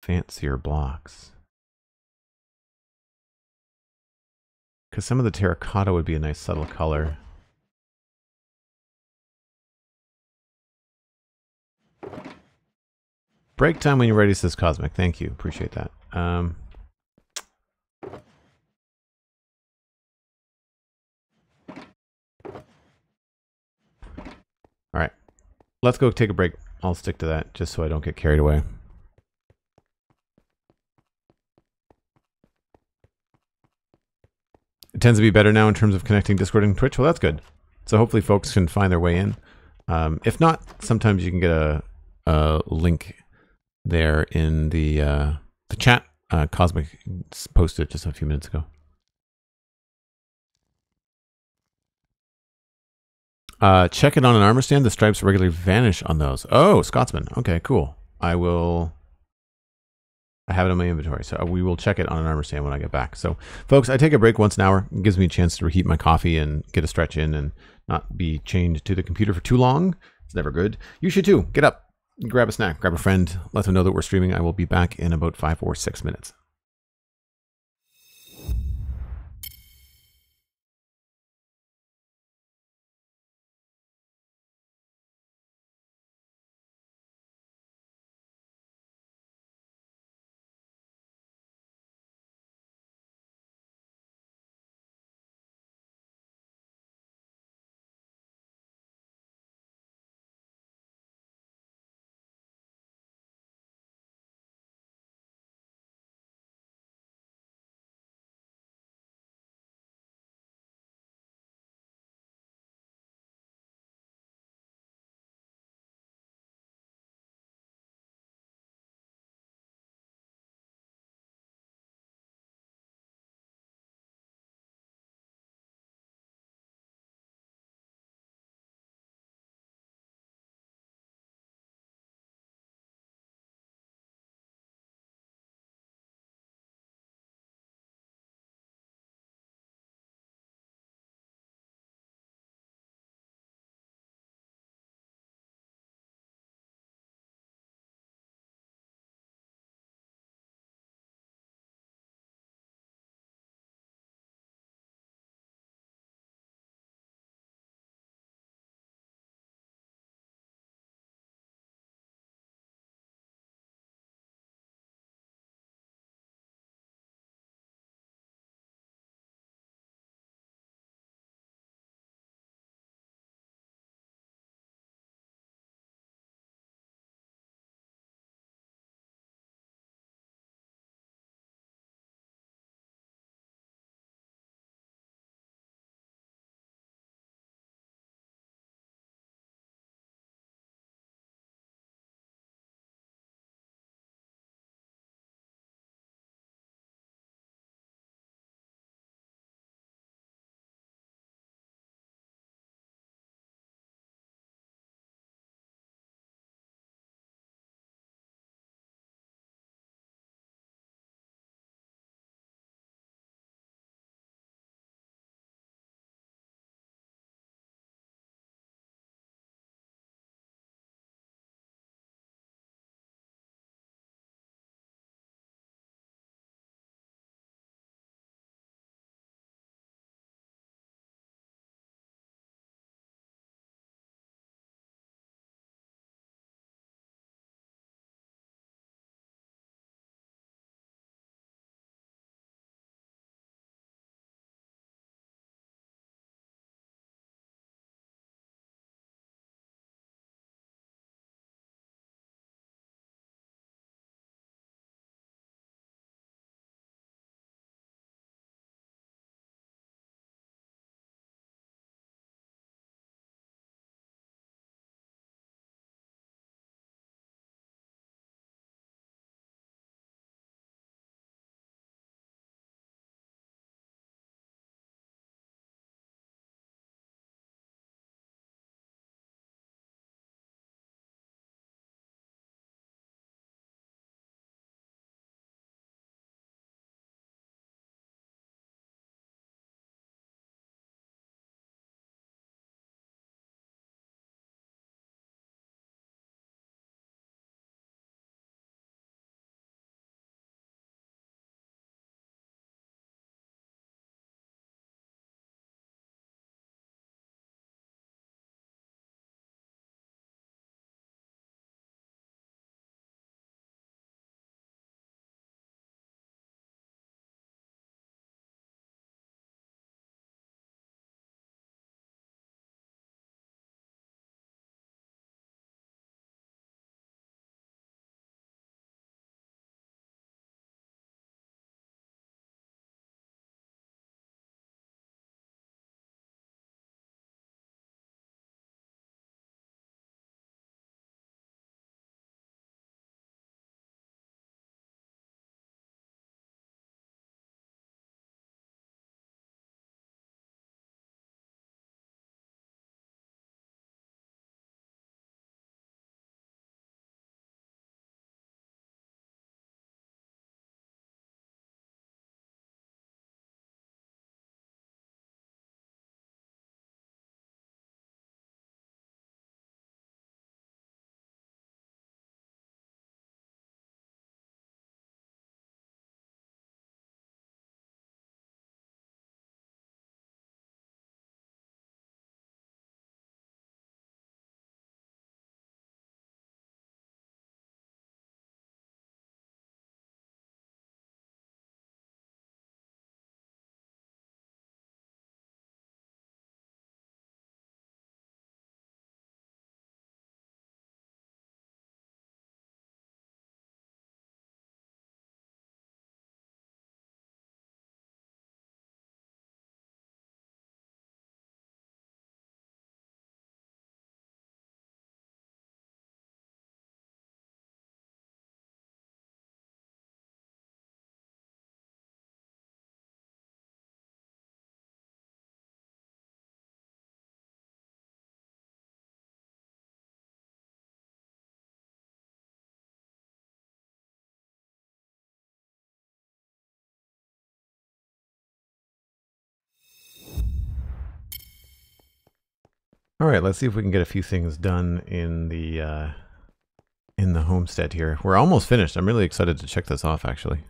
fancier blocks. Because some of the terracotta would be a nice subtle color. Break time when you're ready, says Cosmic. Thank you, appreciate that. Alright, let's go take a break. I'll stick to that just so I don't get carried away. It tends to be better now in terms of connecting Discord and Twitch. Well, that's good. So hopefully folks can find their way in. If not, sometimes you can get a link there in the chat. Cosmic posted it just a few minutes ago. Check it on an armor stand. The stripes regularly vanish on those. Oh, Scotsman. Okay, cool. I have it in my inventory, so we will check it on an armor stand when I get back. So, folks, I take a break once an hour. It gives me a chance to reheat my coffee and get a stretch in and not be chained to the computer for too long. It's never good. You should, too. Get up. Grab a snack. Grab a friend. Let them know that we're streaming. I will be back in about 5 or 6 minutes. Alright, let's see if we can get a few things done in the homestead here. We're almost finished. I'm really excited to check this off, actually.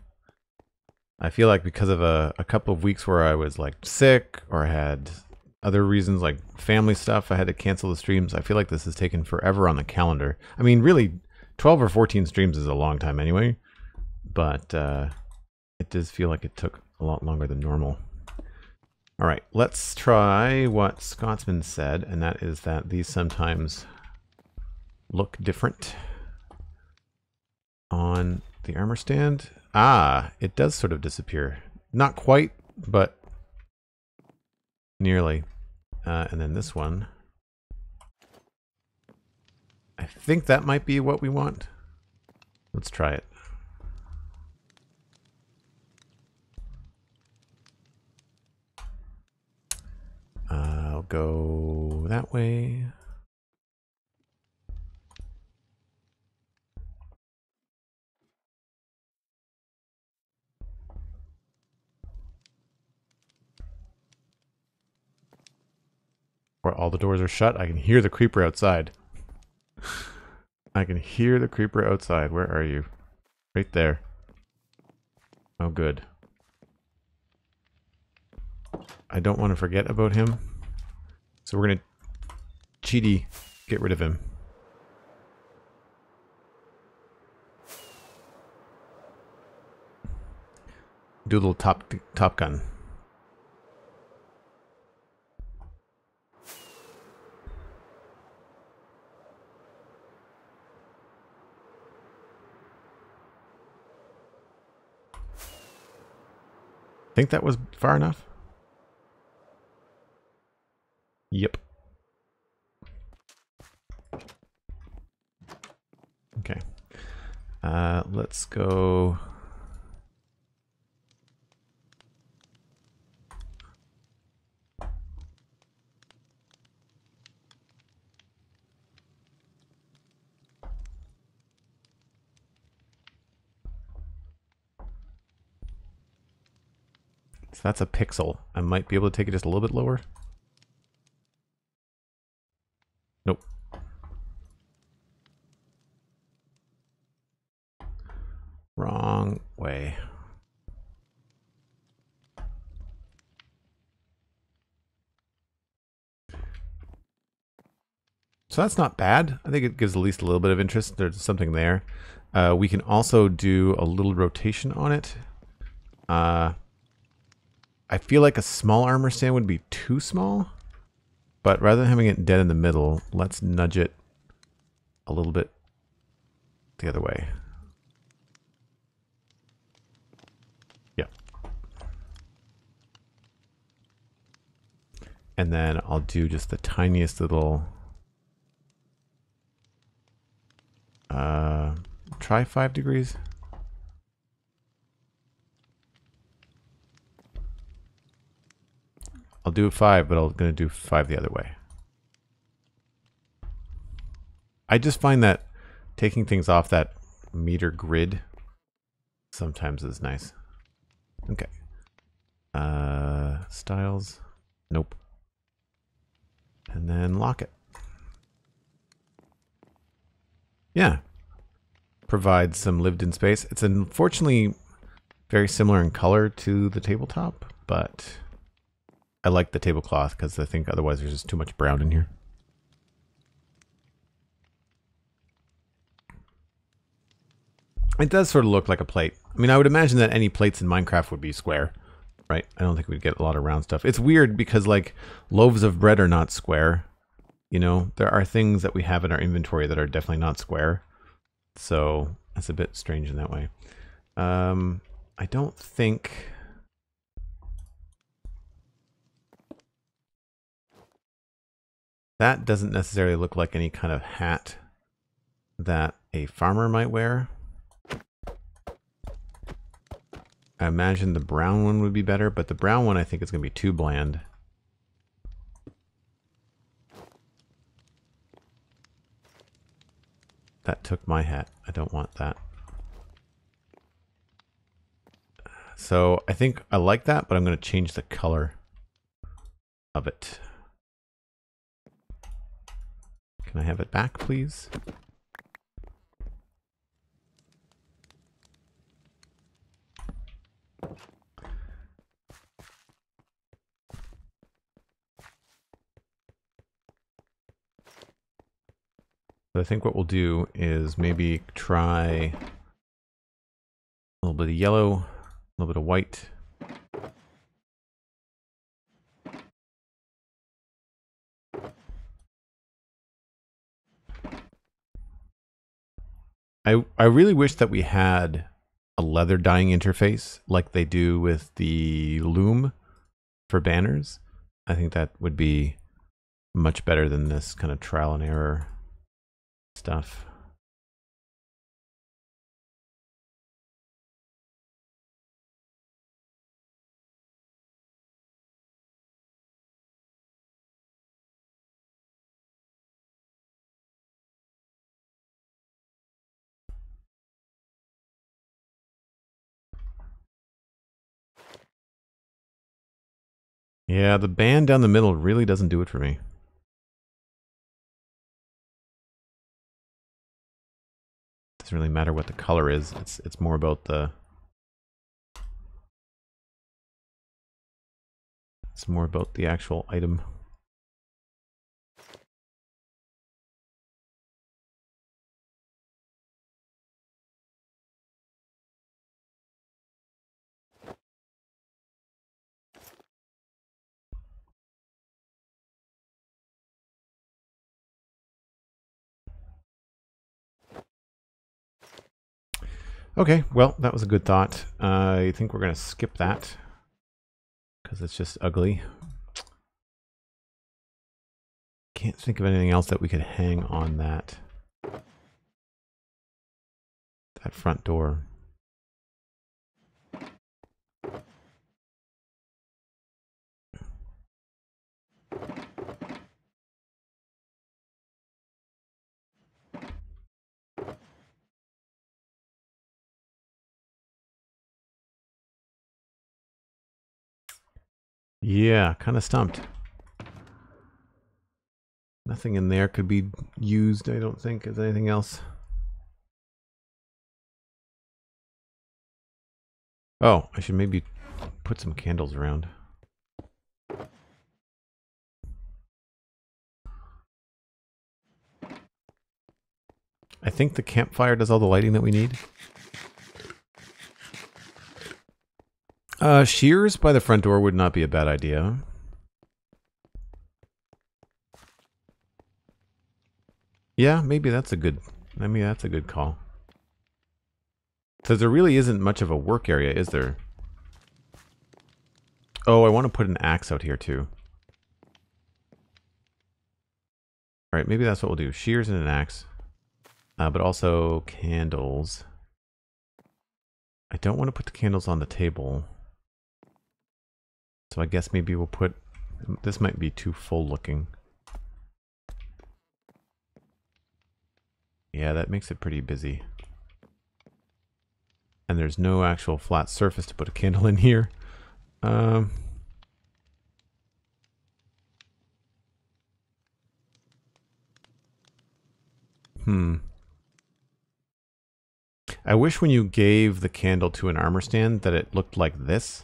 I feel like because of a couple of weeks where I was like sick or had other reasons like family stuff, I had to cancel the streams. I feel like this has taken forever on the calendar. I mean, really, 12 or 14 streams is a long time anyway, but it does feel like it took a lot longer than normal. All right, let's try what Scotsman said, and that is that these sometimes look different on the armor stand. Ah, it does sort of disappear. Not quite, but nearly. And then this one. I think that might be what we want. Let's try it. I'll go that way. Where all the doors are shut, I can hear the creeper outside. I can hear the creeper outside. Where are you? Right there. Oh, good. I don't want to forget about him. So we're going to cheaty get rid of him. Do a little top gun. Think that was far enough? Yep. Okay. Let's go. So that's a pixel. I might be able to take it just a little bit lower. Nope. Wrong way. So that's not bad. I think it gives at least a little bit of interest. There's something there. We can also do a little rotation on it. I feel like a small armor stand would be too small. But rather than having it dead in the middle, let's nudge it a little bit the other way. Yeah. And then I'll do just the tiniest little try 5 degrees. I'll do 5, but I'm going to do 5 the other way. I just find that taking things off that meter grid sometimes is nice. Okay. Styles. Nope. And then lock it. Yeah. Provides some lived-in space. It's unfortunately very similar in color to the tabletop, but I like the tablecloth because I think otherwise there's just too much brown in here. It does sort of look like a plate. I mean, I would imagine that any plates in Minecraft would be square, right? I don't think we'd get a lot of round stuff. It's weird because like loaves of bread are not square. You know, there are things that we have in our inventory that are definitely not square. So that's a bit strange in that way. I don't think... That doesn't necessarily look like any kind of hat that a farmer might wear. I imagine the brown one would be better, but the brown one I think is going to be too bland. That took my hat. I don't want that. So I think I like that, but I'm going to change the color of it. Can I have it back, please? I think what we'll do is maybe try a little bit of yellow, a little bit of white. I really wish that we had a leather dyeing interface like they do with the loom for banners. I think that would be much better than this kind of trial and error stuff. Yeah, the band down the middle really doesn't do it for me. Doesn't really matter what the color is. It's more about the actual item. Okay, well, that was a good thought. I think we're going to skip that because it's just ugly. Can't think of anything else that we could hang on that front door. Yeah, kind of stumped. Nothing in there could be used, I don't think, as anything else. Oh, I should maybe put some candles around. I think the campfire does all the lighting that we need. Shears by the front door would not be a bad idea. Yeah, maybe that's a good. I mean, that's a good call. Because there really isn't much of a work area, is there? Oh, I want to put an axe out here too. All right, maybe that's what we'll do: shears and an axe, but also candles. I don't want to put the candles on the table. So I guess maybe we'll put... This might be too full looking. Yeah, that makes it pretty busy. And there's no actual flat surface to put a candle in here. I wish when you gave the candle to an armor stand that it looked like this.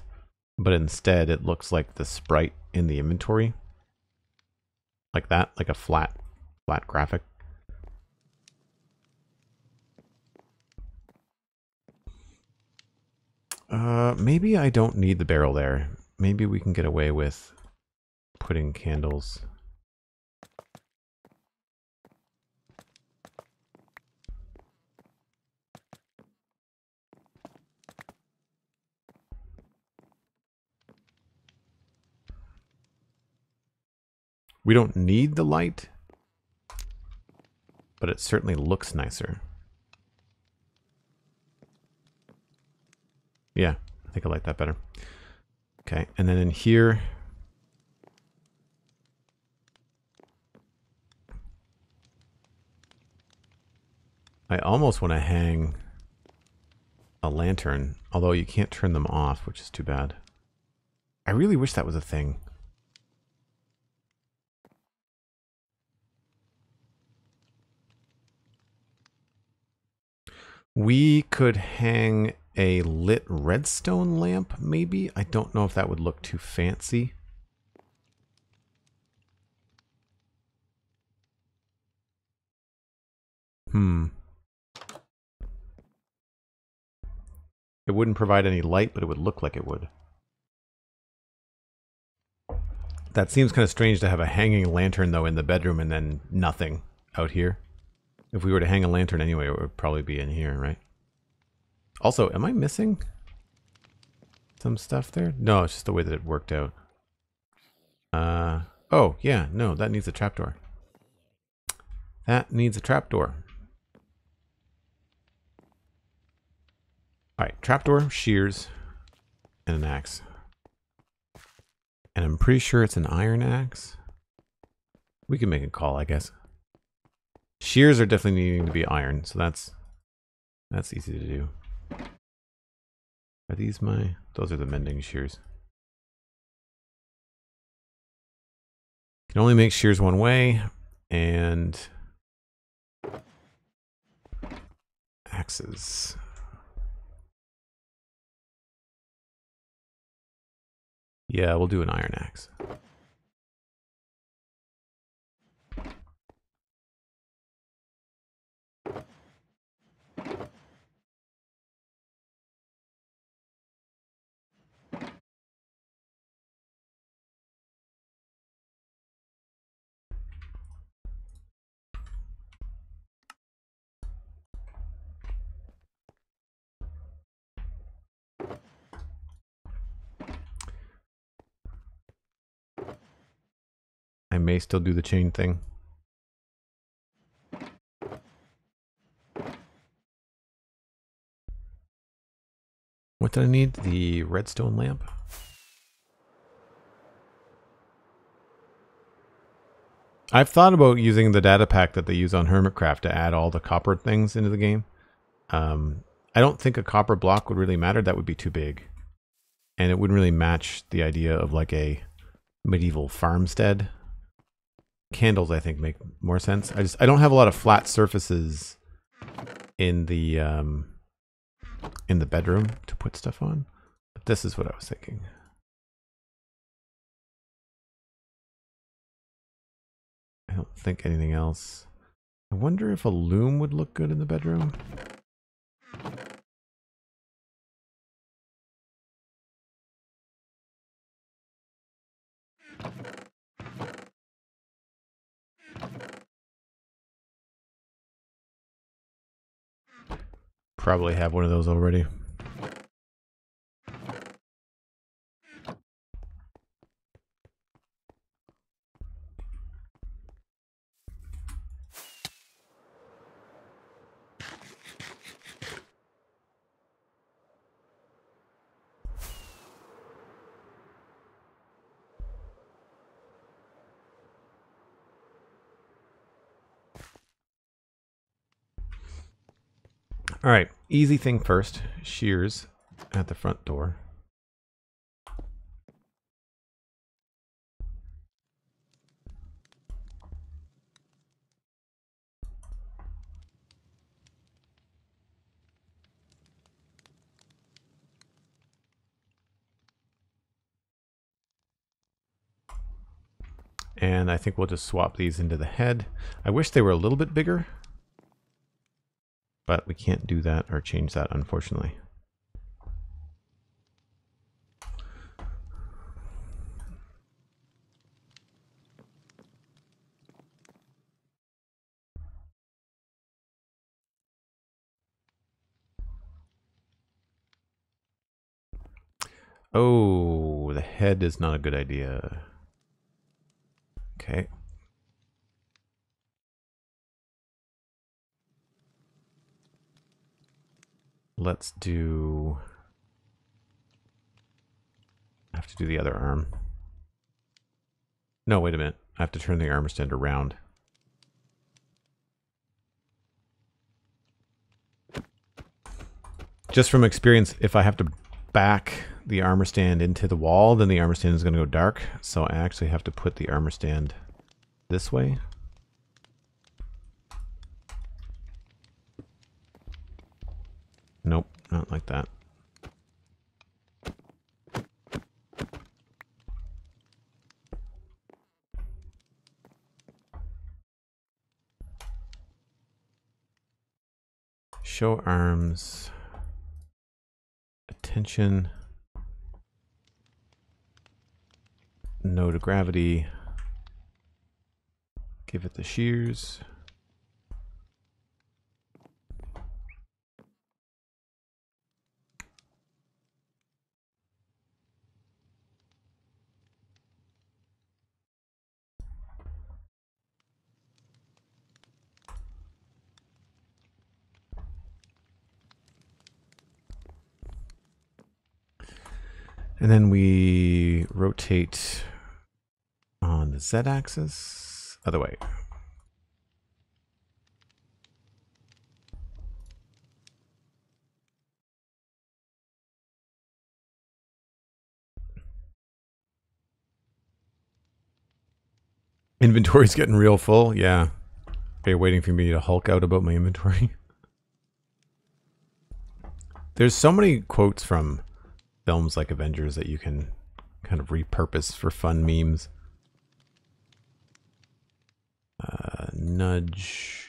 But instead, it looks like the sprite in the inventory. Like that, like a flat graphic. Maybe I don't need the barrel there. Maybe we can get away with putting candles. We don't need the light, but it certainly looks nicer. Yeah, I think I like that better. Okay, and then in here, I almost want to hang a lantern, although you can't turn them off, which is too bad. I really wish that was a thing. We could hang a lit redstone lamp, maybe? I don't know if that would look too fancy. It wouldn't provide any light, but it would look like it would. That seems kind of strange to have a hanging lantern, though, in the bedroom and then nothing out here. If we were to hang a lantern anyway, it would probably be in here, right? Also, am I missing some stuff there? No, it's just the way that it worked out. Oh, yeah, no, that needs a trapdoor. That needs a trapdoor. Alright, trapdoor, shears, and an axe. And I'm pretty sure it's an iron axe. We can make a call, I guess. Shears are definitely needing to be iron, so that's easy to do. Are these my... Those are the mending shears. Can only make shears one way, and... axes. Yeah, we'll do an iron axe. I may still do the chain thing. What did I need? The redstone lamp? I've thought about using the data pack that they use on Hermitcraft to add all the copper things into the game. I don't think a copper block would really matter. That would be too big. And it wouldn't really match the idea of like a medieval farmstead. Candles, I think, make more sense. I don't have a lot of flat surfaces in the bedroom to put stuff on. But this is what I was thinking. I don't think anything else. I wonder if a loom would look good in the bedroom. Probably have one of those already. All right, easy thing first, shears at the front door. And I think we'll just swap these into the head. I wish they were a little bit bigger. But we can't do that or change that, unfortunately. Oh, the head is not a good idea. Okay. Let's do... I have to do the other arm. No, wait a minute. I have to turn the armor stand around. Just from experience, if I have to back the armor stand into the wall, then the armor stand is going to go dark. So I actually have to put the armor stand this way. that. Show arms. Attention. No to gravity. Give it the shears. And then we rotate on the z-axis, other way. Inventory's getting real full, yeah. Are you waiting for me to Hulk out about my inventory? There's so many quotes from films like Avengers that you can kind of repurpose for fun memes. Nudge.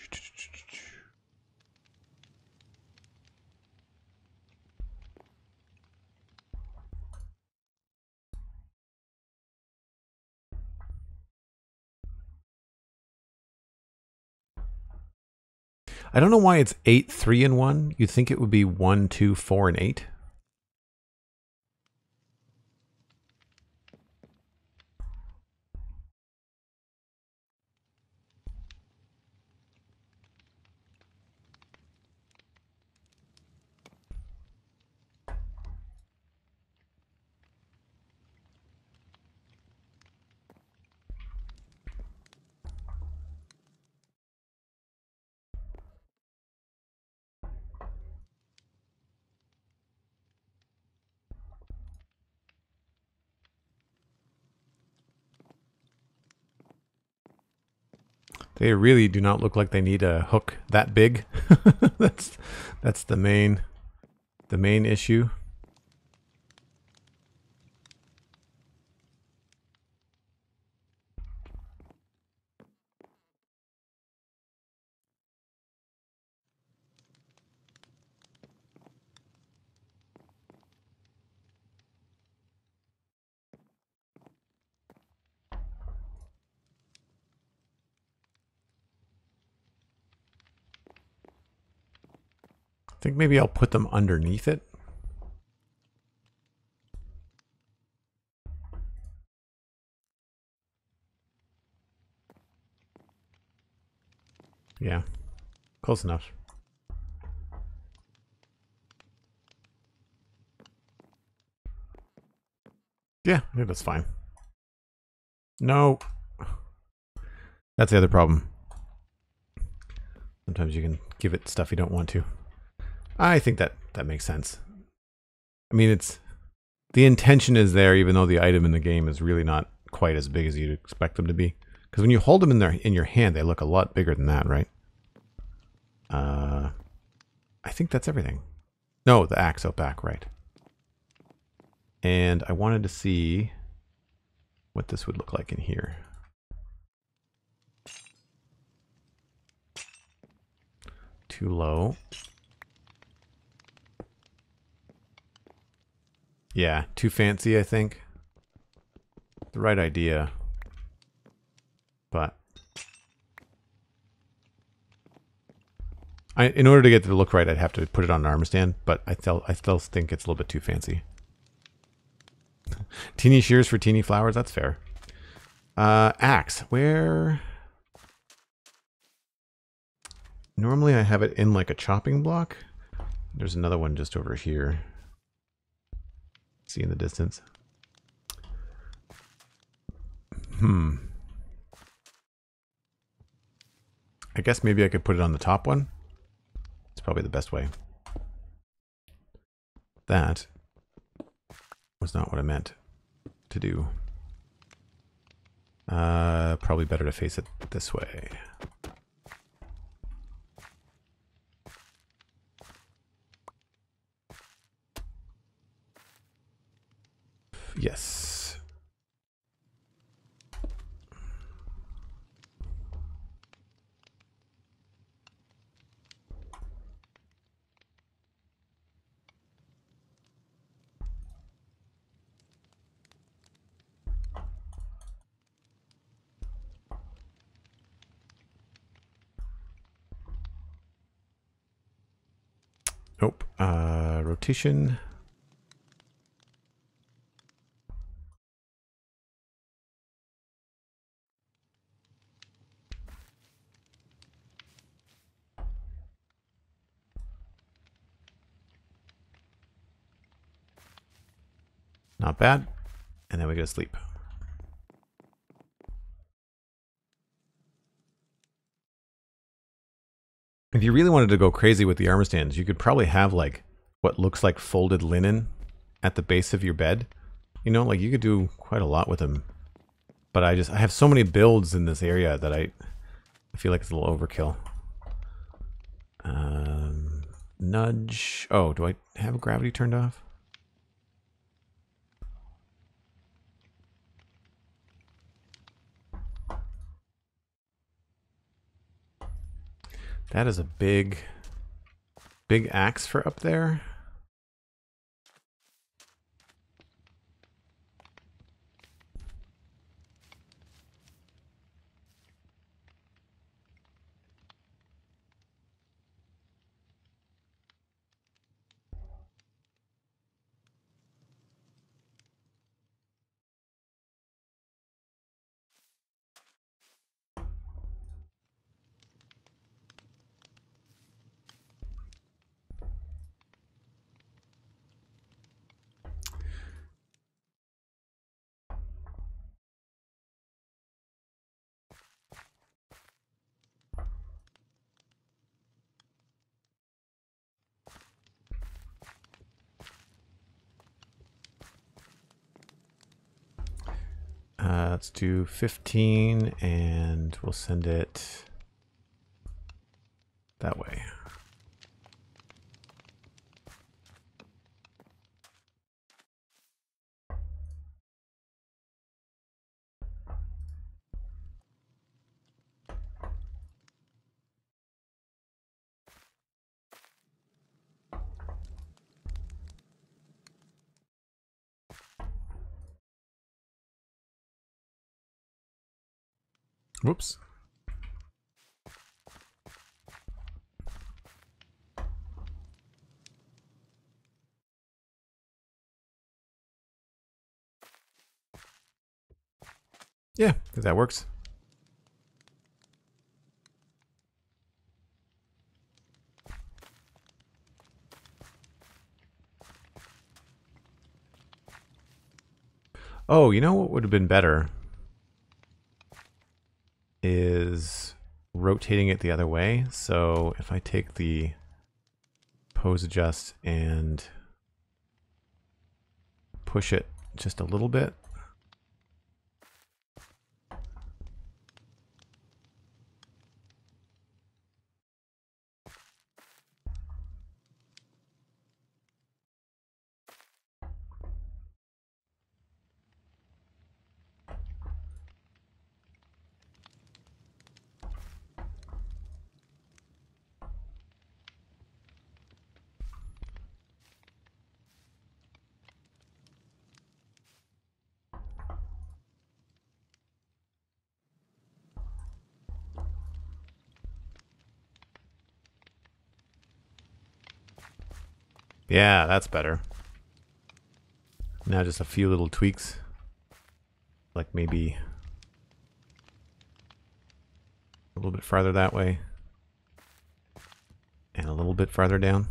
I don't know why it's 8, 3, and 1. You'd think it would be 1, 2, 4, and 8. They really do not look like they need a hook that big. That's the main issue. I think maybe I'll put them underneath it. Yeah, close enough. Yeah, I think that's fine. No. That's the other problem. Sometimes you can give it stuff you don't want to. I think that makes sense. I mean, it's the intention is there, even though the item in the game is really not quite as big as you'd expect them to be. Because when you hold them in your hand, they look a lot bigger than that, right? I think that's everything. No, the axe out back, right? And I wanted to see what this would look like in here. Too low. Yeah, too fancy, I think. The right idea. But in order to get it to look right, I'd have to put it on an armor stand, but I still think it's a little bit too fancy. Teeny shears for teeny flowers, that's fair. Axe, where... Normally I have it in like a chopping block. There's another one just over here. See in the distance. I guess maybe I could put it on the top one. It's probably the best way. That was not what I meant to do. Probably better to face it this way. Yes. Nope. Rotation. Not bad. And then we go to sleep. If you really wanted to go crazy with the armor stands, you could probably have like what looks like folded linen at the base of your bed. You know, like you could do quite a lot with them. But I have so many builds in this area that I feel like it's a little overkill. Nudge. Oh, do I have gravity turned off? That is a big axe for up there. Let's do 15 and we'll send it that way. Whoops. Yeah, I think that works. Oh, you know what would have been better? Is rotating it the other way. So if I take the pose adjust and push it just a little bit. Yeah, that's better. Now just a few little tweaks. Like maybe a little bit farther that way. And a little bit farther down.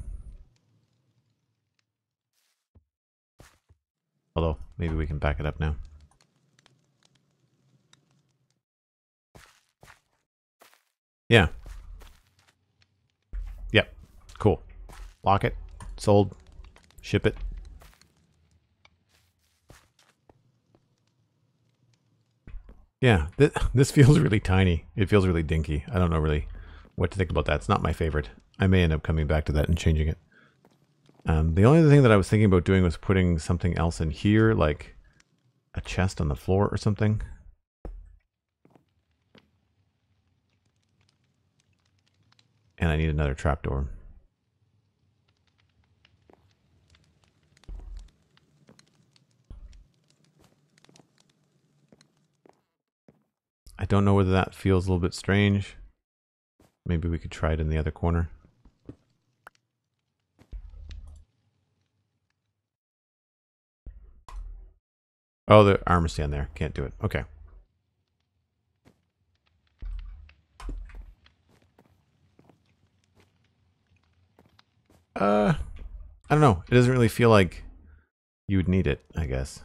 Although, maybe we can back it up now. Yeah. Yep. Cool. Lock it. Sold. Ship it. Yeah, this feels really tiny. It feels really dinky. I don't know really what to think about that. It's not my favorite. I may end up coming back to that and changing it. The only other thing that I was thinking about doing was putting something else in here, like a chest on the floor or something? And I need another trapdoor. I don't know whether that feels a little bit strange. Maybe we could try it in the other corner. Oh, the armor stand there. Can't do it. Okay. I don't know. It doesn't really feel like you would need it, I guess.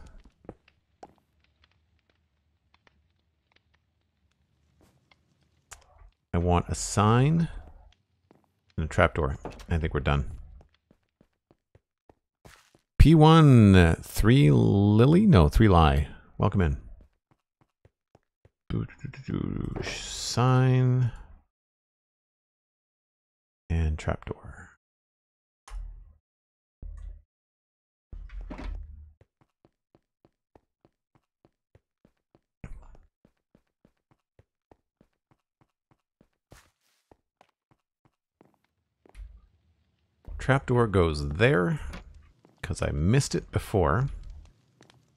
I want a sign and a trapdoor. I think we're done. P1, 3 Lily? No, 3 Lie. Welcome in. Sign and trapdoor. Trapdoor goes there because I missed it before,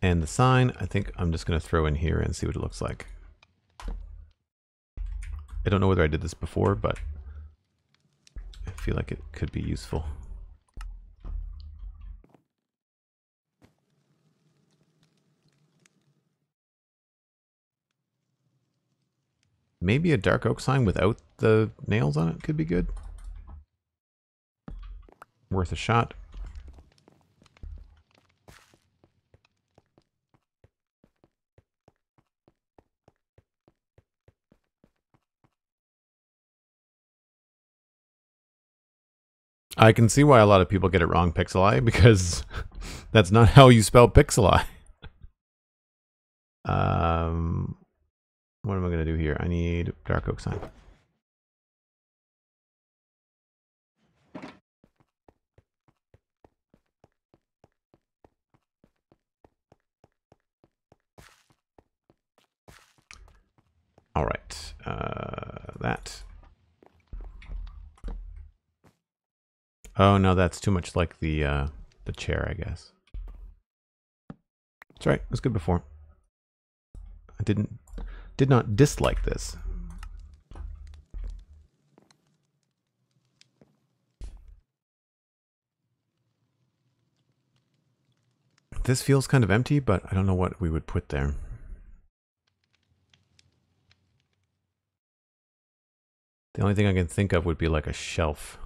and the sign I think I'm just going to throw in here and see what it looks like. I don't know whether I did this before, but I feel like it could be useful. Maybe a dark oak sign without the nails on it could be good. Worth a shot. I can see why a lot of people get it wrong, Pixel Eye, because that's not how you spell Pixel Eye. What am I going to do here? I need dark oak sign. All right, that. Oh no, that's too much like the chair, I guess. That's right. It was good before. I did not dislike this. This feels kind of empty, but I don't know what we would put there. The only thing I can think of would be like a shelf.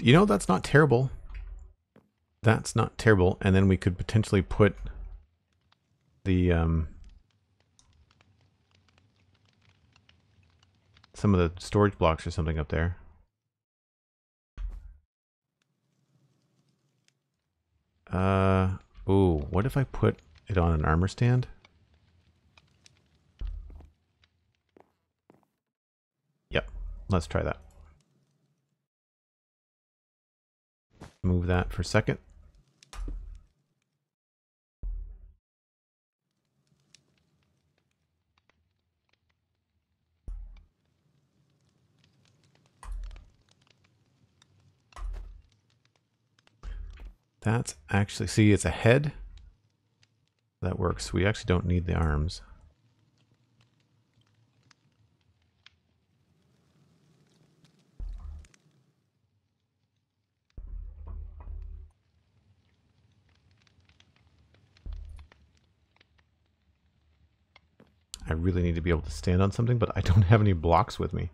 You know, that's not terrible. That's not terrible. And then we could potentially put the some of the storage blocks or something up there. Ooh, what if I put it on an armor stand? Yep, let's try that. Move that for a second. That's actually, see, it's a head. That works. We actually don't need the arms. I really need to be able to stand on something, but I don't have any blocks with me.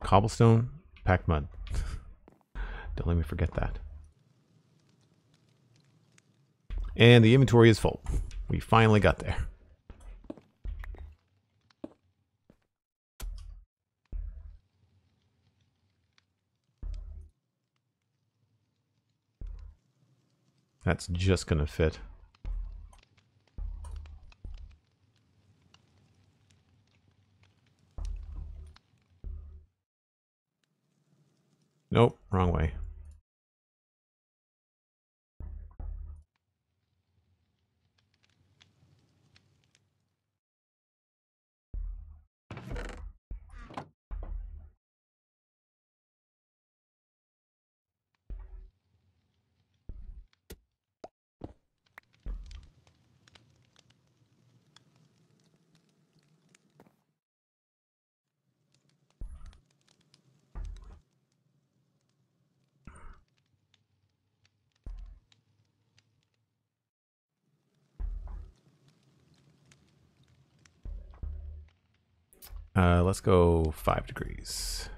Cobblestone, packed mud. Don't let me forget that. And the inventory is full. We finally got there. That's just gonna fit. Nope, wrong way. Let's go 5 degrees.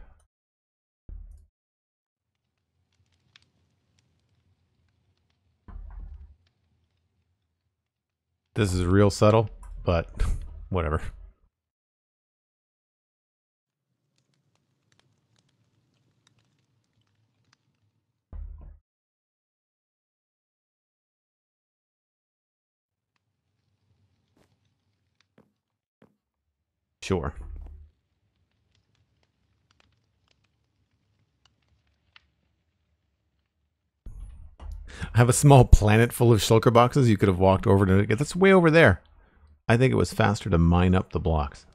This is real subtle, but whatever. Sure. I have a small planet full of shulker boxes. You could have walked over to it. That's way over there. I think it was faster to mine up the blocks.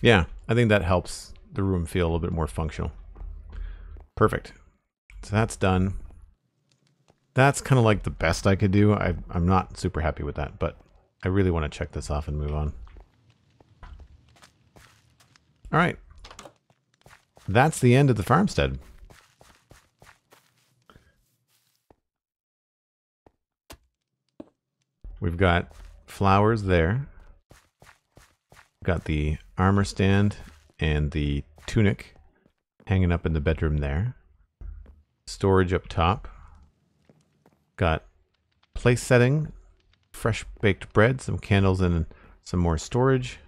Yeah, I think that helps the room feel a little bit more functional. Perfect. So that's done. That's kind of like the best I could do. I'm not super happy with that, but I really want to check this off and move on. All right. That's the end of the farmstead. We've got flowers there. Got the armor stand and the tunic hanging up in the bedroom there. Storage up top. Got place setting. Fresh baked bread, some candles, and some more storage.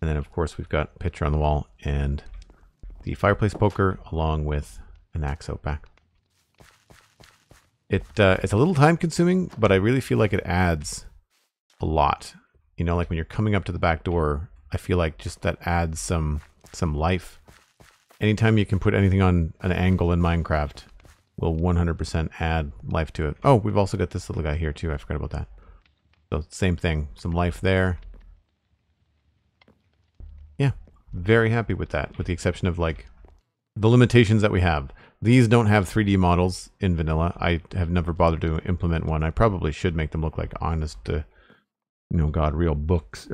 And then, of course, we've got a picture on the wall and the fireplace poker, along with an axe out back. It's a little time-consuming, but I really feel like it adds a lot. You know, like when you're coming up to the back door, I feel like just that adds some life. Anytime you can put anything on an angle in Minecraft, will 100% add life to it. Oh, we've also got this little guy here, too. I forgot about that. So same thing, some life there. Yeah, very happy with that, with the exception of like the limitations that we have. These don't have 3D models in vanilla. I have never bothered to implement one. I probably should make them look like honest, you know, God, real boots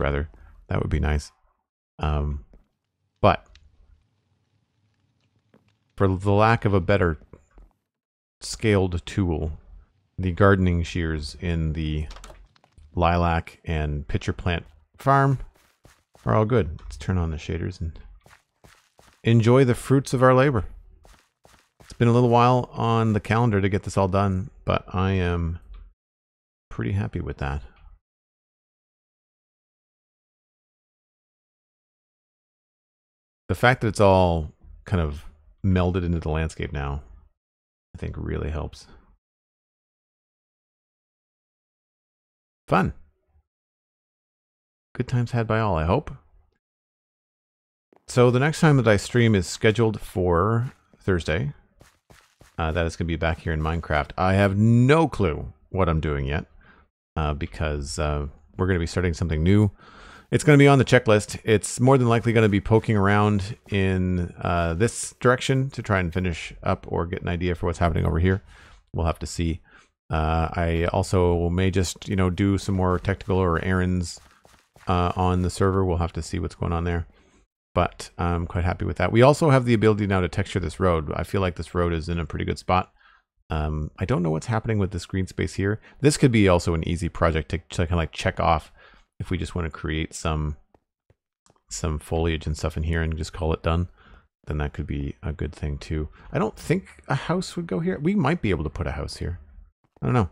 rather. That would be nice. But for the lack of a better scaled tool, the gardening shears in the lilac and pitcher plant farm are all good. Let's turn on the shaders and enjoy the fruits of our labor. It's been a little while on the calendar to get this all done, but I am pretty happy with that. The fact that it's all kind of melded into the landscape now, I think really helps. Fun. Good times had by all, I hope. So the next time that I stream is scheduled for Thursday. That is going to be back here in Minecraft. I have no clue what I'm doing yet because we're going to be starting something new. It's going to be on the checklist. It's more than likely going to be poking around in this direction to try and finish up or get an idea for what's happening over here. We'll have to see. I also may just, you know, do some more technical or errands on the server. We'll have to see what's going on there. But I'm quite happy with that. We also have the ability now to texture this road. I feel like this road is in a pretty good spot. I don't know what's happening with this green space here. This could be also an easy project to kind of like check off if we just want to create some foliage and stuff in here and just call it done. Then that could be a good thing too. I don't think a house would go here. We might be able to put a house here. I don't know.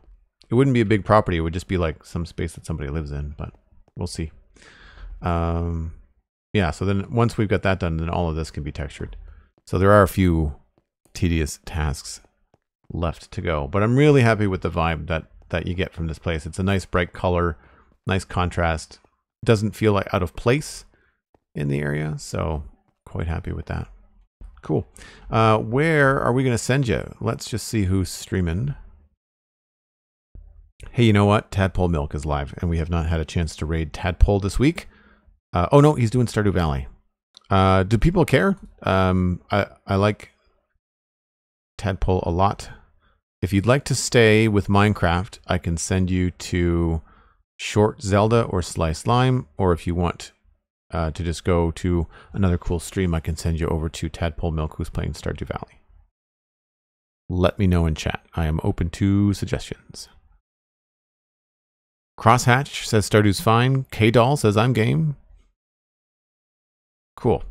It wouldn't be a big property. It would just be like some space that somebody lives in, but we'll see. Yeah, so then once we've got that done, then all of this can be textured. So there are a few tedious tasks left to go, but I'm really happy with the vibe that you get from this place. It's a nice bright color, nice contrast. Doesn't feel like out of place in the area, so quite happy with that. Cool. Where are we going to send you? Let's just see who's streaming. Hey, you know what? Tadpole Milk is live, and we have not had a chance to raid Tadpole this week. Oh no, he's doing Stardew Valley. Do people care? I like Tadpole a lot. If you'd like to stay with Minecraft, I can send you to Short Zelda or Slice Lime, or if you want to just go to another cool stream, I can send you over to Tadpole Milk, who's playing Stardew Valley. Let me know in chat. I am open to suggestions. Crosshatch says Stardew's fine. KDoll says I'm game. Cool.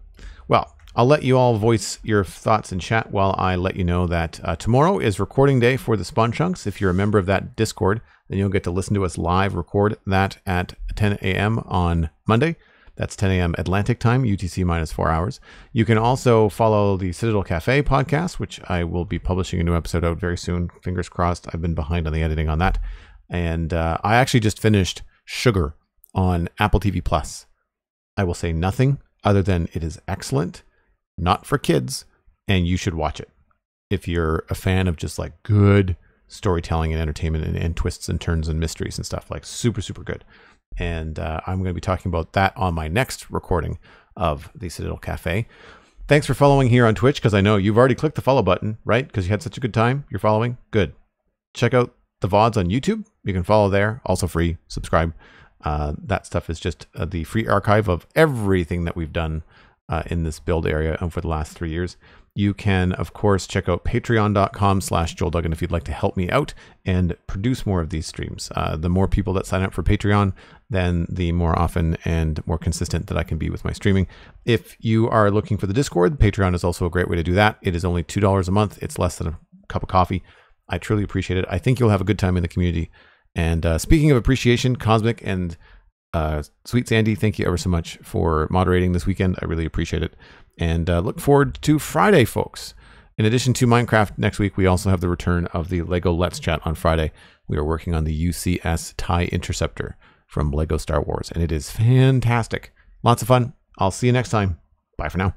Well, I'll let you all voice your thoughts in chat while I let you know that tomorrow is recording day for the Spawn Chunks. If you're a member of that Discord, then you'll get to listen to us live record that at 10 a.m. on Monday. That's 10 a.m. Atlantic time, UTC minus 4 hours. You can also follow the Citadel Cafe podcast, which I will be publishing a new episode out very soon. Fingers crossed. I've been behind on the editing on that. And I actually just finished Sugar on Apple TV+. I will say nothing other than it is excellent, not for kids, and you should watch it. If you're a fan of just like good storytelling and entertainment and twists and turns and mysteries and stuff, like super, super good. And I'm going to be talking about that on my next recording of the Citadel Cafe. Thanks for following here on Twitch, because I know you've already clicked the follow button, right? Because you had such a good time. You're following? Good. Check out the VODs on YouTube. You can follow there. Also free. Subscribe. That stuff is just the free archive of everything that we've done in this build area for the last 3 years. You can, of course, check out patreon.com/JoelDuggan if you'd like to help me out and produce more of these streams. The more people that sign up for Patreon, then the more often and more consistent that I can be with my streaming. If you are looking for the Discord, Patreon is also a great way to do that. It is only $2 a month. It's less than a cup of coffee. I truly appreciate it. I think you'll have a good time in the community. And speaking of appreciation, Cosmic and SweetSandi, thank you ever so much for moderating this weekend. I really appreciate it. And look forward to Friday, folks. In addition to Minecraft next week, we also have the return of the LEGO Let's Chat on Friday. We are working on the UCS TIE Interceptor from LEGO Star Wars, and it is fantastic. Lots of fun. I'll see you next time. Bye for now.